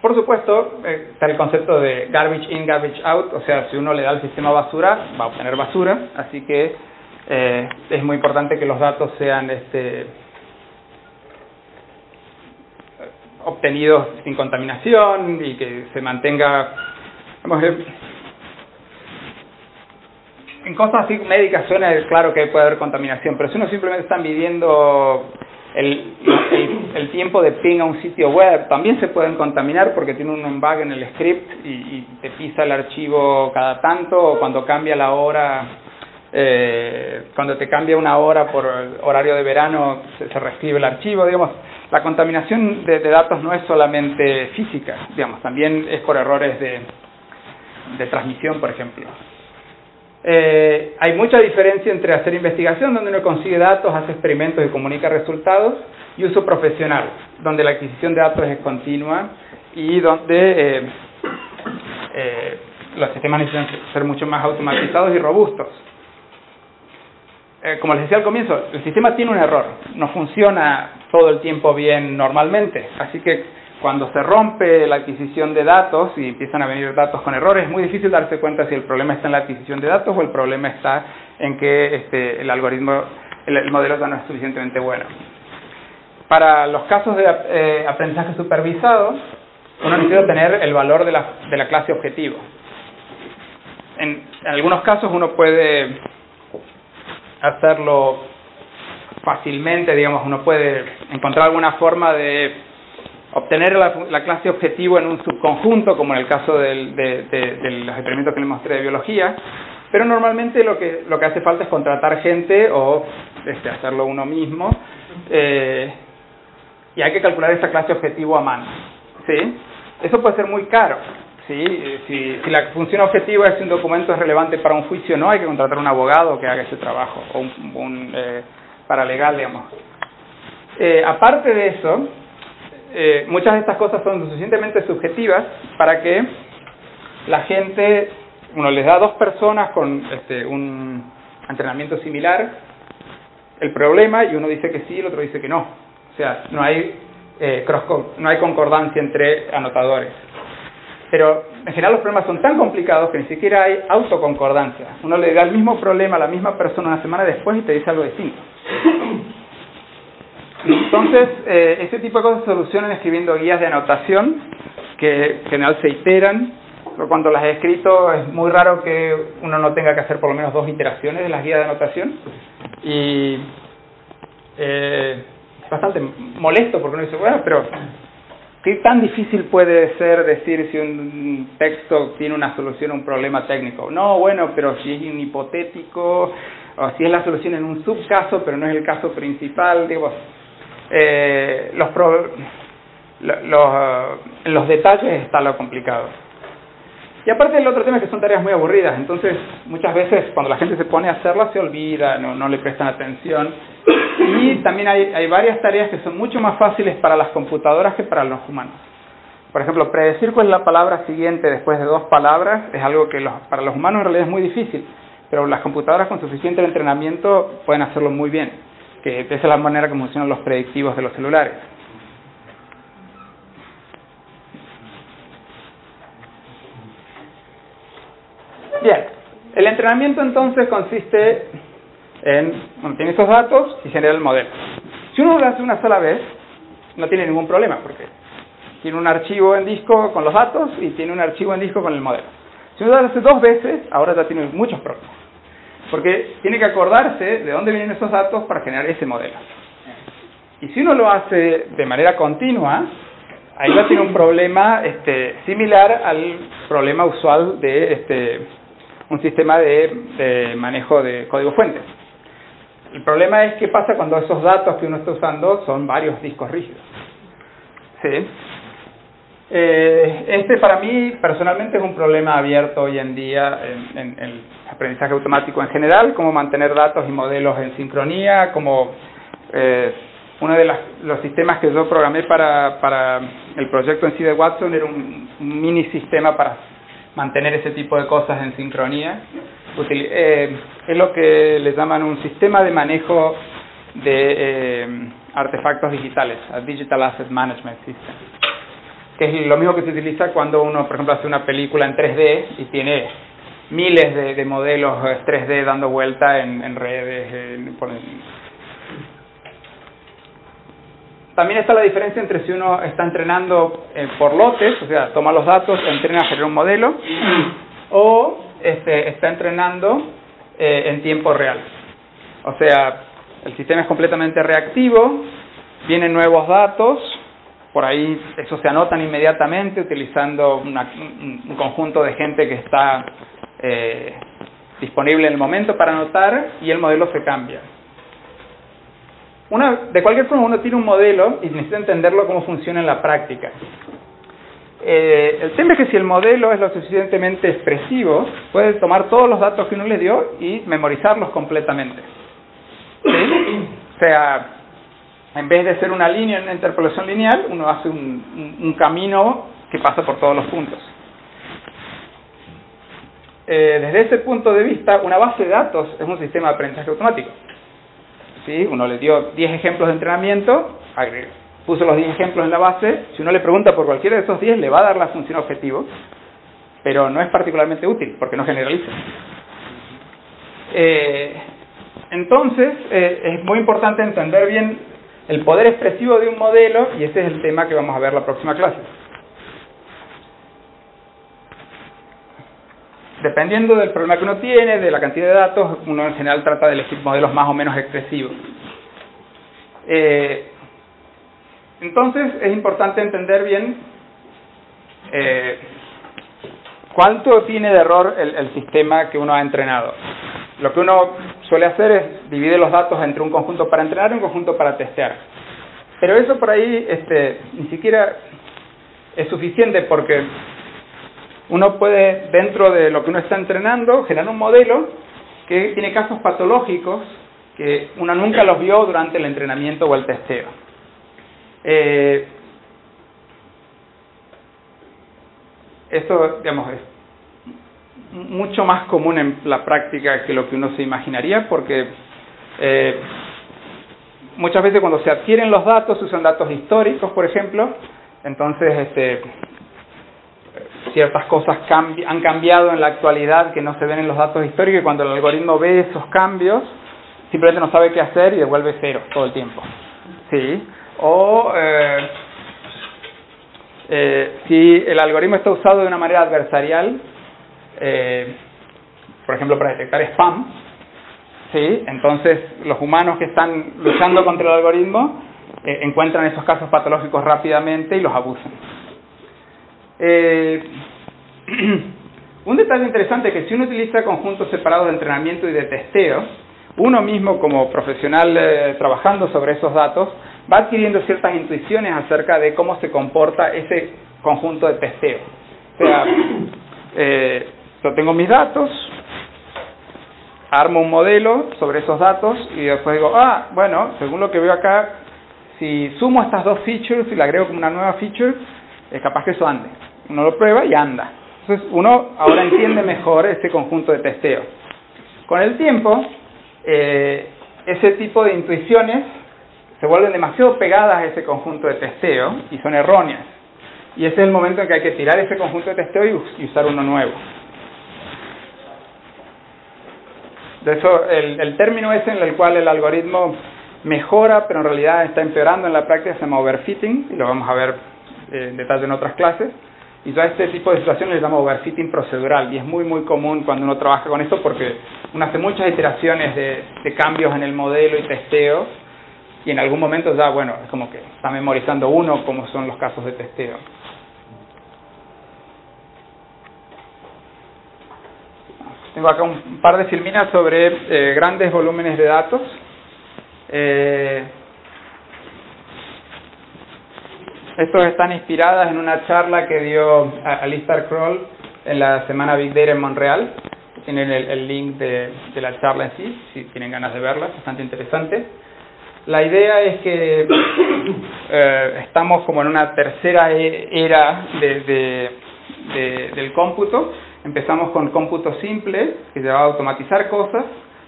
por supuesto, eh, está el concepto de garbage in, garbage out, o sea, si uno le da al sistema basura, va a obtener basura, así que eh, es muy importante que los datos sean este, obtenidos sin contaminación y que se mantenga... Vamos a ver, en cosas así médicas suena claro que puede haber contaminación, pero si uno simplemente está midiendo el, el, el tiempo de ping a un sitio web, también se pueden contaminar porque tiene un bug en el script y, y te pisa el archivo cada tanto, o cuando cambia la hora, eh, cuando te cambia una hora por horario de verano, se, se reescribe el archivo. Digamos, la contaminación de, de datos no es solamente física, digamos, también es por errores de, de transmisión, por ejemplo. Eh, hay mucha diferencia entre hacer investigación, donde uno consigue datos, hace experimentos y comunica resultados, y uso profesional, donde la adquisición de datos es continua y donde eh, eh, los sistemas necesitan ser mucho más automatizados y robustos. Eh, como les decía al comienzo, el sistema tiene un error, no funciona todo el tiempo bien normalmente, así que cuando se rompe la adquisición de datos y empiezan a venir datos con errores, es muy difícil darse cuenta si el problema está en la adquisición de datos o el problema está en que este, el algoritmo, el, el modelo ya no es suficientemente bueno. Para los casos de eh, aprendizaje supervisado, uno necesita obtener el valor de la, de la clase objetivo. En, en algunos casos uno puede hacerlo fácilmente, digamos, uno puede encontrar alguna forma de obtener la, la clase objetivo en un subconjunto, como en el caso del, de, de, de los experimentos que les mostré de biología, pero normalmente lo que lo que hace falta es contratar gente o este, hacerlo uno mismo, eh, y hay que calcular esa clase objetivo a mano, ¿sí? Eso puede ser muy caro, ¿sí? Si, si la función objetiva es si un documento es relevante para un juicio o no, hay que contratar un abogado que haga ese trabajo, o un, un eh, paralegal, digamos. Eh, aparte de eso, Eh, muchas de estas cosas son suficientemente subjetivas para que la gente, uno les da a dos personas con este, un entrenamiento similar el problema y uno dice que sí y el otro dice que no. O sea, no hay, eh, cross, no hay concordancia entre anotadores. Pero en general los problemas son tan complicados que ni siquiera hay autoconcordancia. Uno le da el mismo problema a la misma persona una semana después y te dice algo distinto. Entonces, eh, este tipo de cosas se solucionan escribiendo guías de anotación que en general se iteran, pero cuando las he escrito es muy raro que uno no tenga que hacer por lo menos dos iteraciones de las guías de anotación y eh, es bastante molesto porque uno dice, bueno, pero ¿qué tan difícil puede ser decir si un texto tiene una solución a un problema técnico? No, bueno, pero si es un hipotético o si es la solución en un subcaso pero no es el caso principal, digo... Eh, los, pro, los, los, los detalles está lo complicado. Y aparte el otro tema es que son tareas muy aburridas, entonces muchas veces cuando la gente se pone a hacerlas se olvida, no, no le prestan atención. Y también hay, hay varias tareas que son mucho más fáciles para las computadoras que para los humanos. Por ejemplo, predecir cuál es la palabra siguiente después de dos palabras es algo que los, para los humanos en realidad es muy difícil, pero las computadoras con suficiente entrenamiento pueden hacerlo muy bien. Que esa es la manera que funcionan los predictivos de los celulares. Bien, el entrenamiento entonces consiste en, bueno, tiene esos datos y genera el modelo. Si uno lo hace una sola vez, no tiene ningún problema, porque tiene un archivo en disco con los datos y tiene un archivo en disco con el modelo. Si uno lo hace dos veces, ahora ya tiene muchos problemas. Porque tiene que acordarse de dónde vienen esos datos para generar ese modelo. Y si uno lo hace de manera continua, ahí va a tener un problema este, similar al problema usual de este, un sistema de, de manejo de código fuente. El problema es qué pasa cuando esos datos que uno está usando son varios discos rígidos. ¿Sí? Eh, este para mí personalmente es un problema abierto hoy en día en, en, en el aprendizaje automático en general, cómo mantener datos y modelos en sincronía, como eh, uno de las, los sistemas que yo programé para, para el proyecto en sí de Watson era un, un mini sistema para mantener ese tipo de cosas en sincronía. Util, eh, es lo que le llaman un sistema de manejo de eh, artefactos digitales, a Digital Asset Management System, que es lo mismo que se utiliza cuando uno, por ejemplo, hace una película en tres D y tiene miles de, de modelos tres D dando vuelta en, en redes. En, por... También está la diferencia entre si uno está entrenando eh, por lotes, o sea, toma los datos, entrena a generar un modelo, o este, está entrenando eh, en tiempo real. O sea, el sistema es completamente reactivo, vienen nuevos datos, por ahí eso se anotan inmediatamente utilizando una, un conjunto de gente que está eh, disponible en el momento para anotar, y el modelo se cambia. Una, de cualquier forma, uno tiene un modelo y necesita entenderlo cómo funciona en la práctica. Eh, el tema es que si el modelo es lo suficientemente expresivo, puede tomar todos los datos que uno le dio y memorizarlos completamente. ¿Sí? O sea, en vez de ser una línea, una interpolación lineal, uno hace un, un, un camino que pasa por todos los puntos. Eh, desde ese punto de vista, una base de datos es un sistema de aprendizaje automático. ¿Sí? Uno le dio diez ejemplos de entrenamiento, agregó, puso los diez ejemplos en la base. Si uno le pregunta por cualquiera de esos diez, le va a dar la función objetivo, pero no es particularmente útil porque no generaliza. Eh, entonces, eh, es muy importante entender bien el poder expresivo de un modelo, y ese es el tema que vamos a ver la próxima clase. Dependiendo del problema que uno tiene, de la cantidad de datos, uno en general trata de elegir modelos más o menos expresivos. Eh, entonces es importante entender bien eh, cuánto tiene de error el, el sistema que uno ha entrenado. Lo que uno suele hacer es dividir los datos entre un conjunto para entrenar y un conjunto para testear. Pero eso por ahí este, ni siquiera es suficiente, porque uno puede, dentro de lo que uno está entrenando, generar un modelo que tiene casos patológicos que uno nunca los vio durante el entrenamiento o el testeo. Eh, esto, digamos, es mucho más común en la práctica que lo que uno se imaginaría, porque eh, muchas veces cuando se adquieren los datos, se usan datos históricos, por ejemplo. Entonces este, ciertas cosas cambi- han cambiado en la actualidad que no se ven en los datos históricos, y cuando el algoritmo ve esos cambios, simplemente no sabe qué hacer y devuelve cero todo el tiempo. ¿Sí? O eh, eh, si el algoritmo está usado de una manera adversarial, Eh, por ejemplo, para detectar spam, ¿sí? Entonces los humanos que están luchando contra el algoritmo eh, encuentran esos casos patológicos rápidamente y los abusan. Eh, un detalle interesante es que si uno utiliza conjuntos separados de entrenamiento y de testeo, uno mismo como profesional eh, trabajando sobre esos datos va adquiriendo ciertas intuiciones acerca de cómo se comporta ese conjunto de testeo. O sea, eh, yo tengo mis datos, armo un modelo sobre esos datos y después digo, ah, bueno, según lo que veo acá, si sumo estas dos features y le agrego como una nueva feature, es eh, capaz que eso ande. Uno lo prueba y anda. Entonces uno ahora entiende mejor ese conjunto de testeo. Con el tiempo, eh, ese tipo de intuiciones se vuelven demasiado pegadas a ese conjunto de testeo y son erróneas. Y ese es el momento en que hay que tirar ese conjunto de testeo y usar uno nuevo. De eso, el, el término ese en el cual el algoritmo mejora, pero en realidad está empeorando en la práctica, se llama overfitting, y lo vamos a ver eh, en detalle en otras clases. Y yo a este tipo de situaciones le llamo overfitting procedural, y es muy muy común cuando uno trabaja con esto, porque uno hace muchas iteraciones de, de cambios en el modelo y testeo y en algún momento ya, bueno, es como que está memorizando uno cómo son los casos de testeo. Tengo acá un par de filminas sobre eh, grandes volúmenes de datos. Eh, estos están inspiradas en una charla que dio Alistair Crowell en la semana Big Data en Montreal. Tienen el, el link de, de la charla en sí, si tienen ganas de verla, es bastante interesante. La idea es que eh, estamos como en una tercera era de, de, de, del cómputo. Empezamos con cómputo simple, que llevaba a automatizar cosas,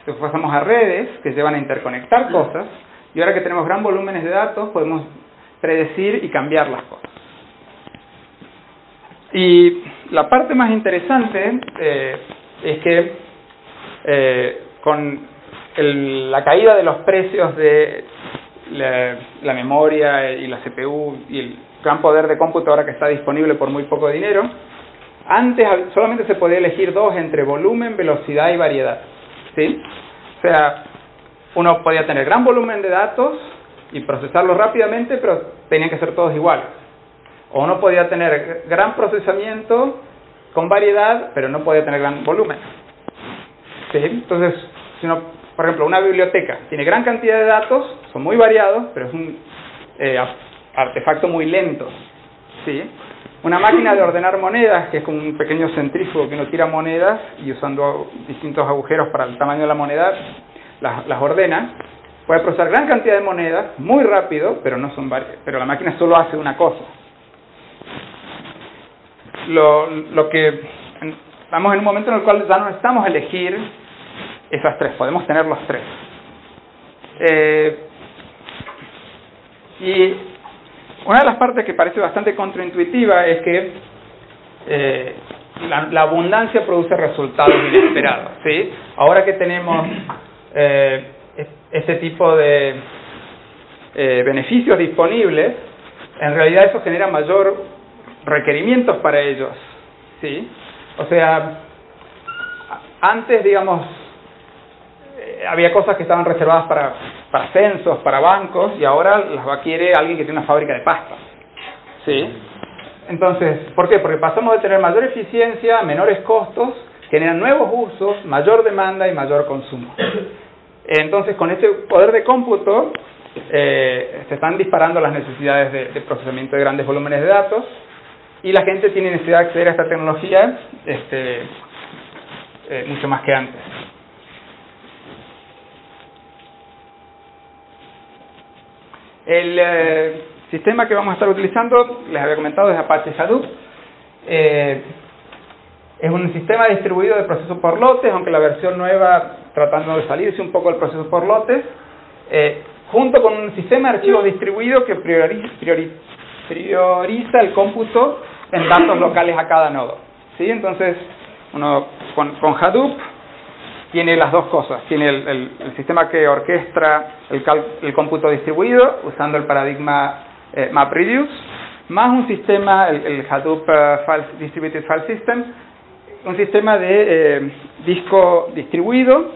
después pasamos a redes, que llevan a interconectar cosas, y ahora que tenemos gran volúmenes de datos, podemos predecir y cambiar las cosas. Y la parte más interesante eh, es que eh, con el, la caída de los precios de la, la memoria y la C P U y el gran poder de cómputo ahora que está disponible por muy poco dinero, antes solamente se podía elegir dos entre volumen, velocidad y variedad, ¿sí? O sea, uno podía tener gran volumen de datos y procesarlos rápidamente, pero tenían que ser todos iguales. O uno podía tener gran procesamiento con variedad, pero no podía tener gran volumen, ¿sí? Entonces, si uno, por ejemplo, una biblioteca tiene gran cantidad de datos, son muy variados, pero es un eh, artefacto muy lento, ¿sí? Una máquina de ordenar monedas, que es como un pequeño centrífugo que uno tira monedas y usando distintos agujeros para el tamaño de la moneda, las, las ordena. Puede procesar gran cantidad de monedas, muy rápido, pero no son varias, pero la máquina solo hace una cosa. Lo, lo que estamos en un momento en el cual ya no necesitamos elegir esas tres, podemos tener los tres. Eh, y... Una de las partes que parece bastante contraintuitiva es que eh, la, la abundancia produce resultados inesperados, ¿sí? Ahora que tenemos eh, este tipo de eh, beneficios disponibles, en realidad eso genera mayor requerimientos para ellos, ¿sí? O sea, antes, digamos, había cosas que estaban reservadas para... para censos, para bancos, y ahora las adquiere alguien que tiene una fábrica de pasta, ¿sí? Entonces, ¿por qué? Porque pasamos de tener mayor eficiencia, menores costos, generan nuevos usos, mayor demanda y mayor consumo. Entonces, con este poder de cómputo, eh, se están disparando las necesidades de, de procesamiento de grandes volúmenes de datos, y la gente tiene necesidad de acceder a esta tecnología este, eh, mucho más que antes. El eh, sistema que vamos a estar utilizando, les había comentado, es Apache Hadoop. Eh, es un sistema distribuido de proceso por lotes, aunque la versión nueva tratando de salirse un poco del proceso por lotes, eh, junto con un sistema de archivos distribuido que prioriza, priori, prioriza el cómputo en datos locales a cada nodo, ¿sí? Entonces, uno con, con Hadoop tiene las dos cosas. Tiene el, el, el sistema que orquestra el, cal, el cómputo distribuido, usando el paradigma eh, MapReduce, más un sistema, el, el Hadoop uh, file, Distributed File System, un sistema de eh, disco distribuido,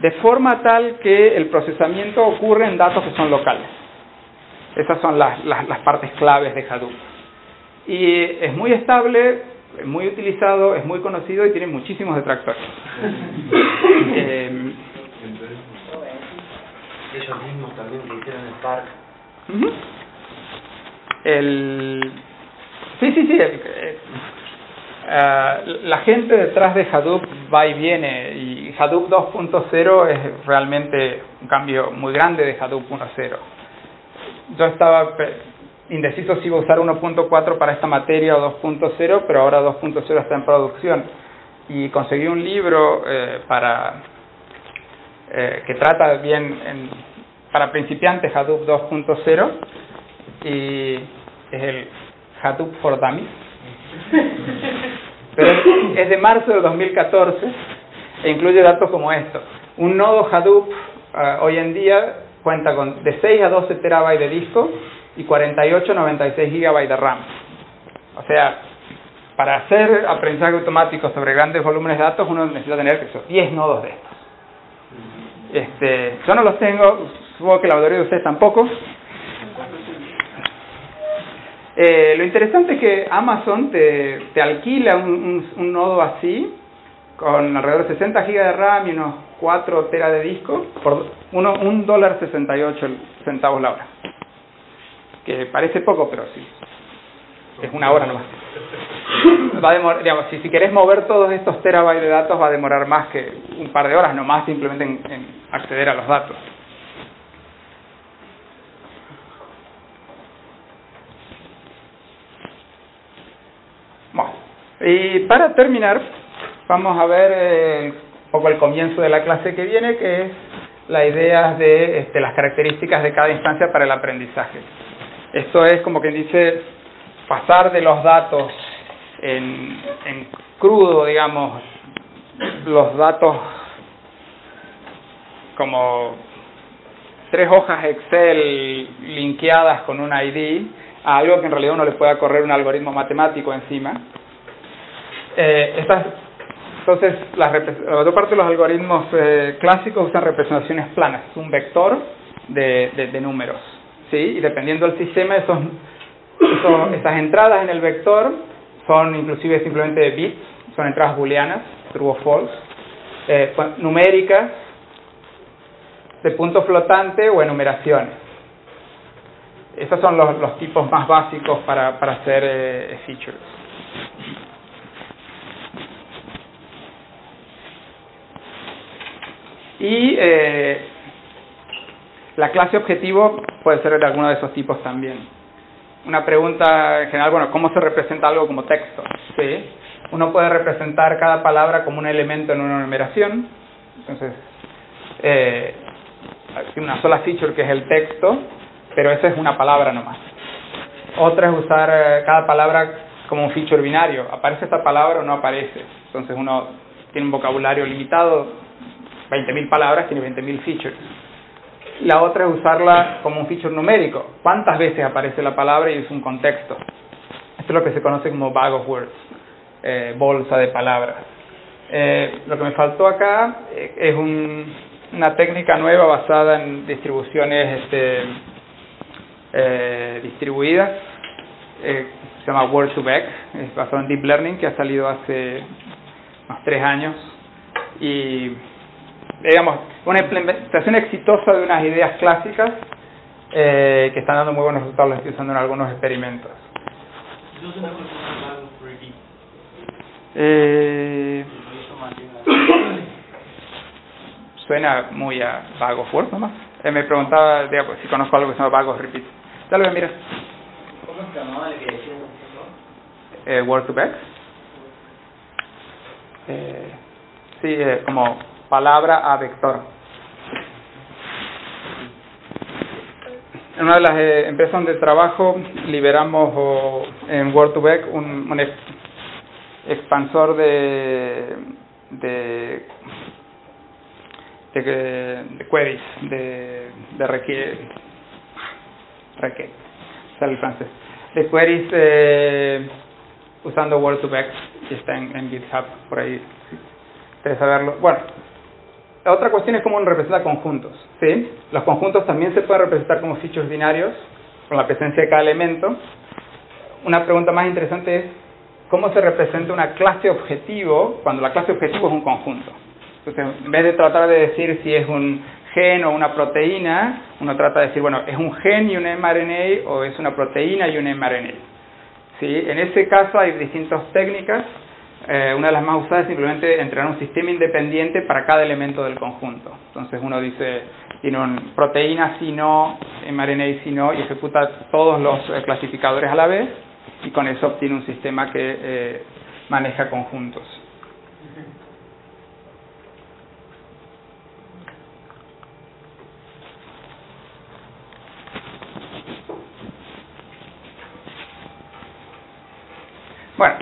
de forma tal que el procesamiento ocurre en datos que son locales. Esas son las, las, las partes claves de Hadoop. Y es muy estable, es muy utilizado, es muy conocido y tiene muchísimos detractores. eh, Ellos mismos también lo hicieron en Spark. Uh-huh. El... Sí, sí, sí. El, eh, uh, la gente detrás de Hadoop va y viene, y Hadoop dos punto cero es realmente un cambio muy grande de Hadoop uno punto cero. Yo estaba... indeciso si iba a usar uno punto cuatro para esta materia o dos punto cero, pero ahora dos punto cero está en producción. Y conseguí un libro eh, para eh, que trata bien en, para principiantes Hadoop dos punto cero, y es el Hadoop for Dummies. Pero es, es de marzo de dos mil catorce e incluye datos como estos. Un nodo Hadoop eh, hoy en día cuenta con de seis a doce terabytes de disco y cuarenta y ocho a noventa y seis gigabytes de RAM. O sea, para hacer aprendizaje automático sobre grandes volúmenes de datos, uno necesita tener diez nodos de estos. Este, yo no los tengo, Supongo que la mayoría de ustedes tampoco. Eh, lo interesante es que Amazon te, te alquila un, un, un nodo así, con alrededor de sesenta gigas de RAM y unos cuatro teras de disco, por un dólar sesenta y ocho centavos la hora. Que parece poco, pero sí. Es una hora nomás. Va a demorar, digamos, si, si querés mover todos estos terabytes de datos, va a demorar más que un par de horas nomás simplemente en, en acceder a los datos. Bueno, y para terminar, vamos a ver el, un poco el comienzo de la clase que viene, que es la idea de este, las características de cada instancia para el aprendizaje. Esto es, como quien dice, pasar de los datos en, en crudo, digamos, los datos como tres hojas Excel linkeadas con un I D, a algo que en realidad uno le pueda correr un algoritmo matemático encima. Eh, estas, entonces, la, la mayor parte de los algoritmos eh, clásicos usan representaciones planas, es un vector de, de, de números, ¿sí? Y dependiendo del sistema, esos, esos, esas entradas en el vector son inclusive simplemente bits, son entradas booleanas, true o false, eh, numéricas, de punto flotante o enumeraciones. Estos son los, los tipos más básicos para, para hacer eh, features. Y eh, la clase objetivo puede ser de alguno de esos tipos también. Una pregunta en general, bueno, ¿cómo se representa algo como texto? ¿Sí? Uno puede representar cada palabra como un elemento en una enumeración. Entonces, eh, una sola feature que es el texto, pero esa es una palabra nomás. Otra es usar eh, cada palabra como un feature binario. ¿Aparece esta palabra o no aparece? Entonces uno tiene un vocabulario limitado, veinte mil palabras, tiene veinte mil features. La otra es usarla como un feature numérico. ¿Cuántas veces aparece la palabra y es un contexto? Esto es lo que se conoce como bag of words, eh, bolsa de palabras. Eh, lo que me faltó acá eh, es un, una técnica nueva basada en distribuciones... Este, Eh, distribuidas, eh, se llama Word to Vec, es basado en Deep Learning, que ha salido hace unos tres años y digamos una implementación exitosa de unas ideas clásicas eh, que están dando muy buenos resultados, las estoy usando en algunos experimentos. Eh, suena muy a vago fuerte nomás. Eh, me preguntaba digamos, si conozco algo que se llama vago repeat. Dale, mira. ¿Cómo se llamaba el que decía el profesor? Word to Vec. Eh, sí, eh, como palabra a vector. En una de las eh, empresas donde trabajo, liberamos oh, en Word to Vec un, un ex, expansor de de, de, de queries, de, de requisitos. Requet, sale el francés, de queries eh, usando Word to Vec, que está en, en GitHub, por ahí, sí. Ustedes saberlo. Bueno, la otra cuestión es cómo uno representa conjuntos, ¿sí? Los conjuntos también se pueden representar como fichos binarios, con la presencia de cada elemento. Una pregunta más interesante es, ¿cómo se representa una clase objetivo cuando la clase objetivo es un conjunto? Entonces, en vez de tratar de decir si es un gen o una proteína, uno trata de decir, bueno, ¿es un gen y un eme erre ene a o es una proteína y un eme erre ene a? ¿Sí? En ese caso hay distintas técnicas. Eh, una de las más usadas es simplemente entrenar un sistema independiente para cada elemento del conjunto. Entonces uno dice, tiene un proteína si no, eme erre ene a si no, y ejecuta todos los eh, clasificadores a la vez, y con eso obtiene un sistema que eh, maneja conjuntos. Bueno,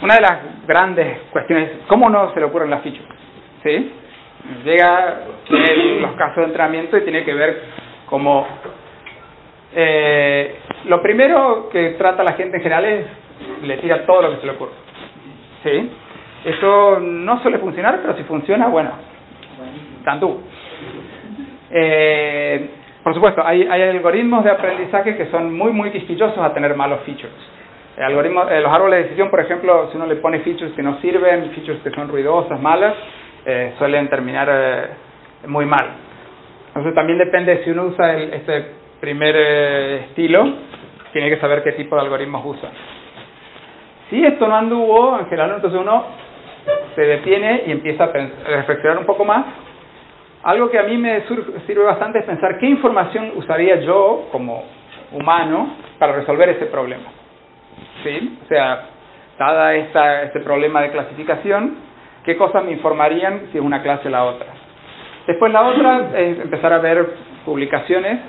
una de las grandes cuestiones es cómo no se le ocurren las fichas, ¿sí? Llega, tiene los casos de entrenamiento y tiene que ver cómo... Eh, lo primero que trata la gente en general es le tira todo lo que se le ocurre, ¿sí? Eso no suele funcionar, pero si funciona, bueno, tantú. Eh, Por supuesto, hay, hay algoritmos de aprendizaje que son muy, muy quisquillosos a tener malos features. El algoritmo, eh, los árboles de decisión, por ejemplo, si uno le pone features que no sirven, features que son ruidosas, malas, eh, suelen terminar eh, muy mal. Entonces también depende si uno usa el, este primer eh, estilo, tiene que saber qué tipo de algoritmos usa. Si esto no anduvo, en general, entonces uno se detiene y empieza a pensar, a reflexionar un poco más. Algo que a mí me sirve bastante es pensar qué información usaría yo como humano para resolver ese problema. ¿Sí? O sea, dada esta, este problema de clasificación, ¿qué cosas me informarían si es una clase o la otra? Después la otra es empezar a ver publicaciones.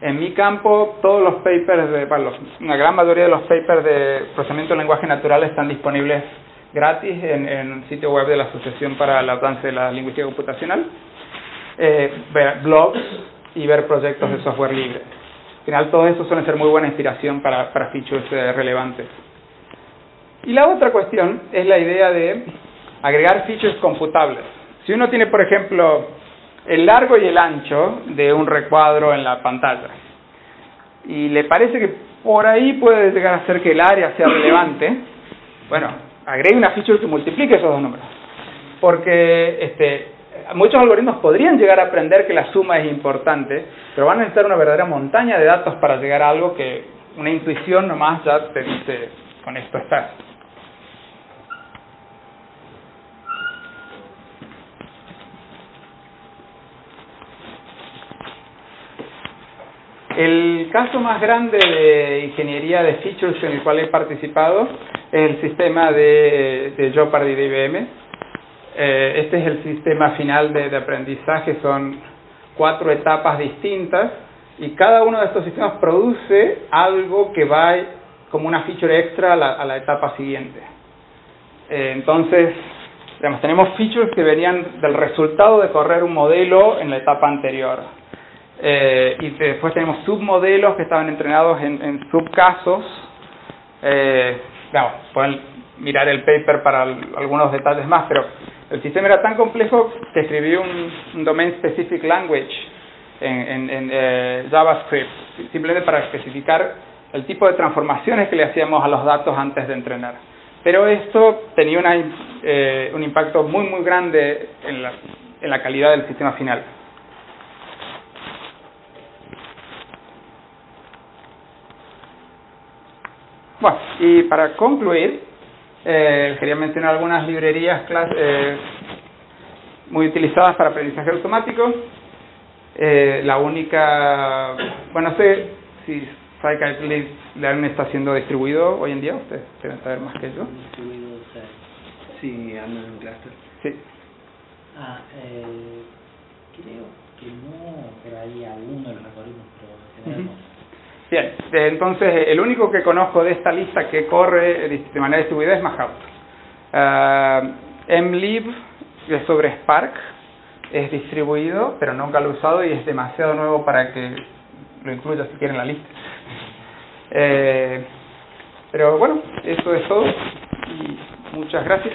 En mi campo, todos los papers, de, bueno, una gran mayoría de los papers de procesamiento del lenguaje natural están disponibles gratis en, en el sitio web de la Asociación para el Avance de la Lingüística Computacional. Eh, ver blogs y ver proyectos de software libre. Al final, todos esos suelen ser muy buena inspiración para, para features eh, relevantes. Y la otra cuestión es la idea de agregar features computables. Si uno tiene, por ejemplo, el largo y el ancho de un recuadro en la pantalla y le parece que por ahí puede llegar a hacer que el área sea relevante, bueno, agregue una feature que multiplique esos dos números. Porque, este... muchos algoritmos podrían llegar a aprender que la suma es importante, pero van a necesitar una verdadera montaña de datos para llegar a algo que una intuición nomás ya te dice, con esto estás. El caso más grande de ingeniería de features en el cual he participado es el sistema de, de Jeopardy de I B M. Este es el sistema final de, de aprendizaje, son cuatro etapas distintas y cada uno de estos sistemas produce algo que va como una feature extra a la, a la etapa siguiente. Entonces, digamos, tenemos features que venían del resultado de correr un modelo en la etapa anterior. Eh, y después tenemos submodelos que estaban entrenados en, en subcasos. Eh, digamos, pueden mirar el paper para algunos detalles más, pero el sistema era tan complejo que escribí un, un domain-specific language en, en, en eh, JavaScript, simplemente para especificar el tipo de transformaciones que le hacíamos a los datos antes de entrenar. Pero esto tenía una, eh, un impacto muy, muy grande en la, en la calidad del sistema final. Bueno, y para concluir, Eh, quería mencionar algunas librerías clase, eh, muy utilizadas para aprendizaje automático. Eh, la única, bueno, no sé si Scikit-learn está siendo distribuido hoy en día, ustedes deben saber más que yo. Distribuido, o sea, sí, ando en un cluster. Sí. Ah, eh, creo que no, pero hay alguno de los algoritmos, pero tenemos. Uh-huh. Bien, entonces el único que conozco de esta lista que corre de manera distribuida es Mahout. Uh, mlib es sobre Spark, es distribuido, pero nunca lo he usado y es demasiado nuevo para que lo incluya si quieren en la lista. Eh, pero bueno, eso es todo y muchas gracias.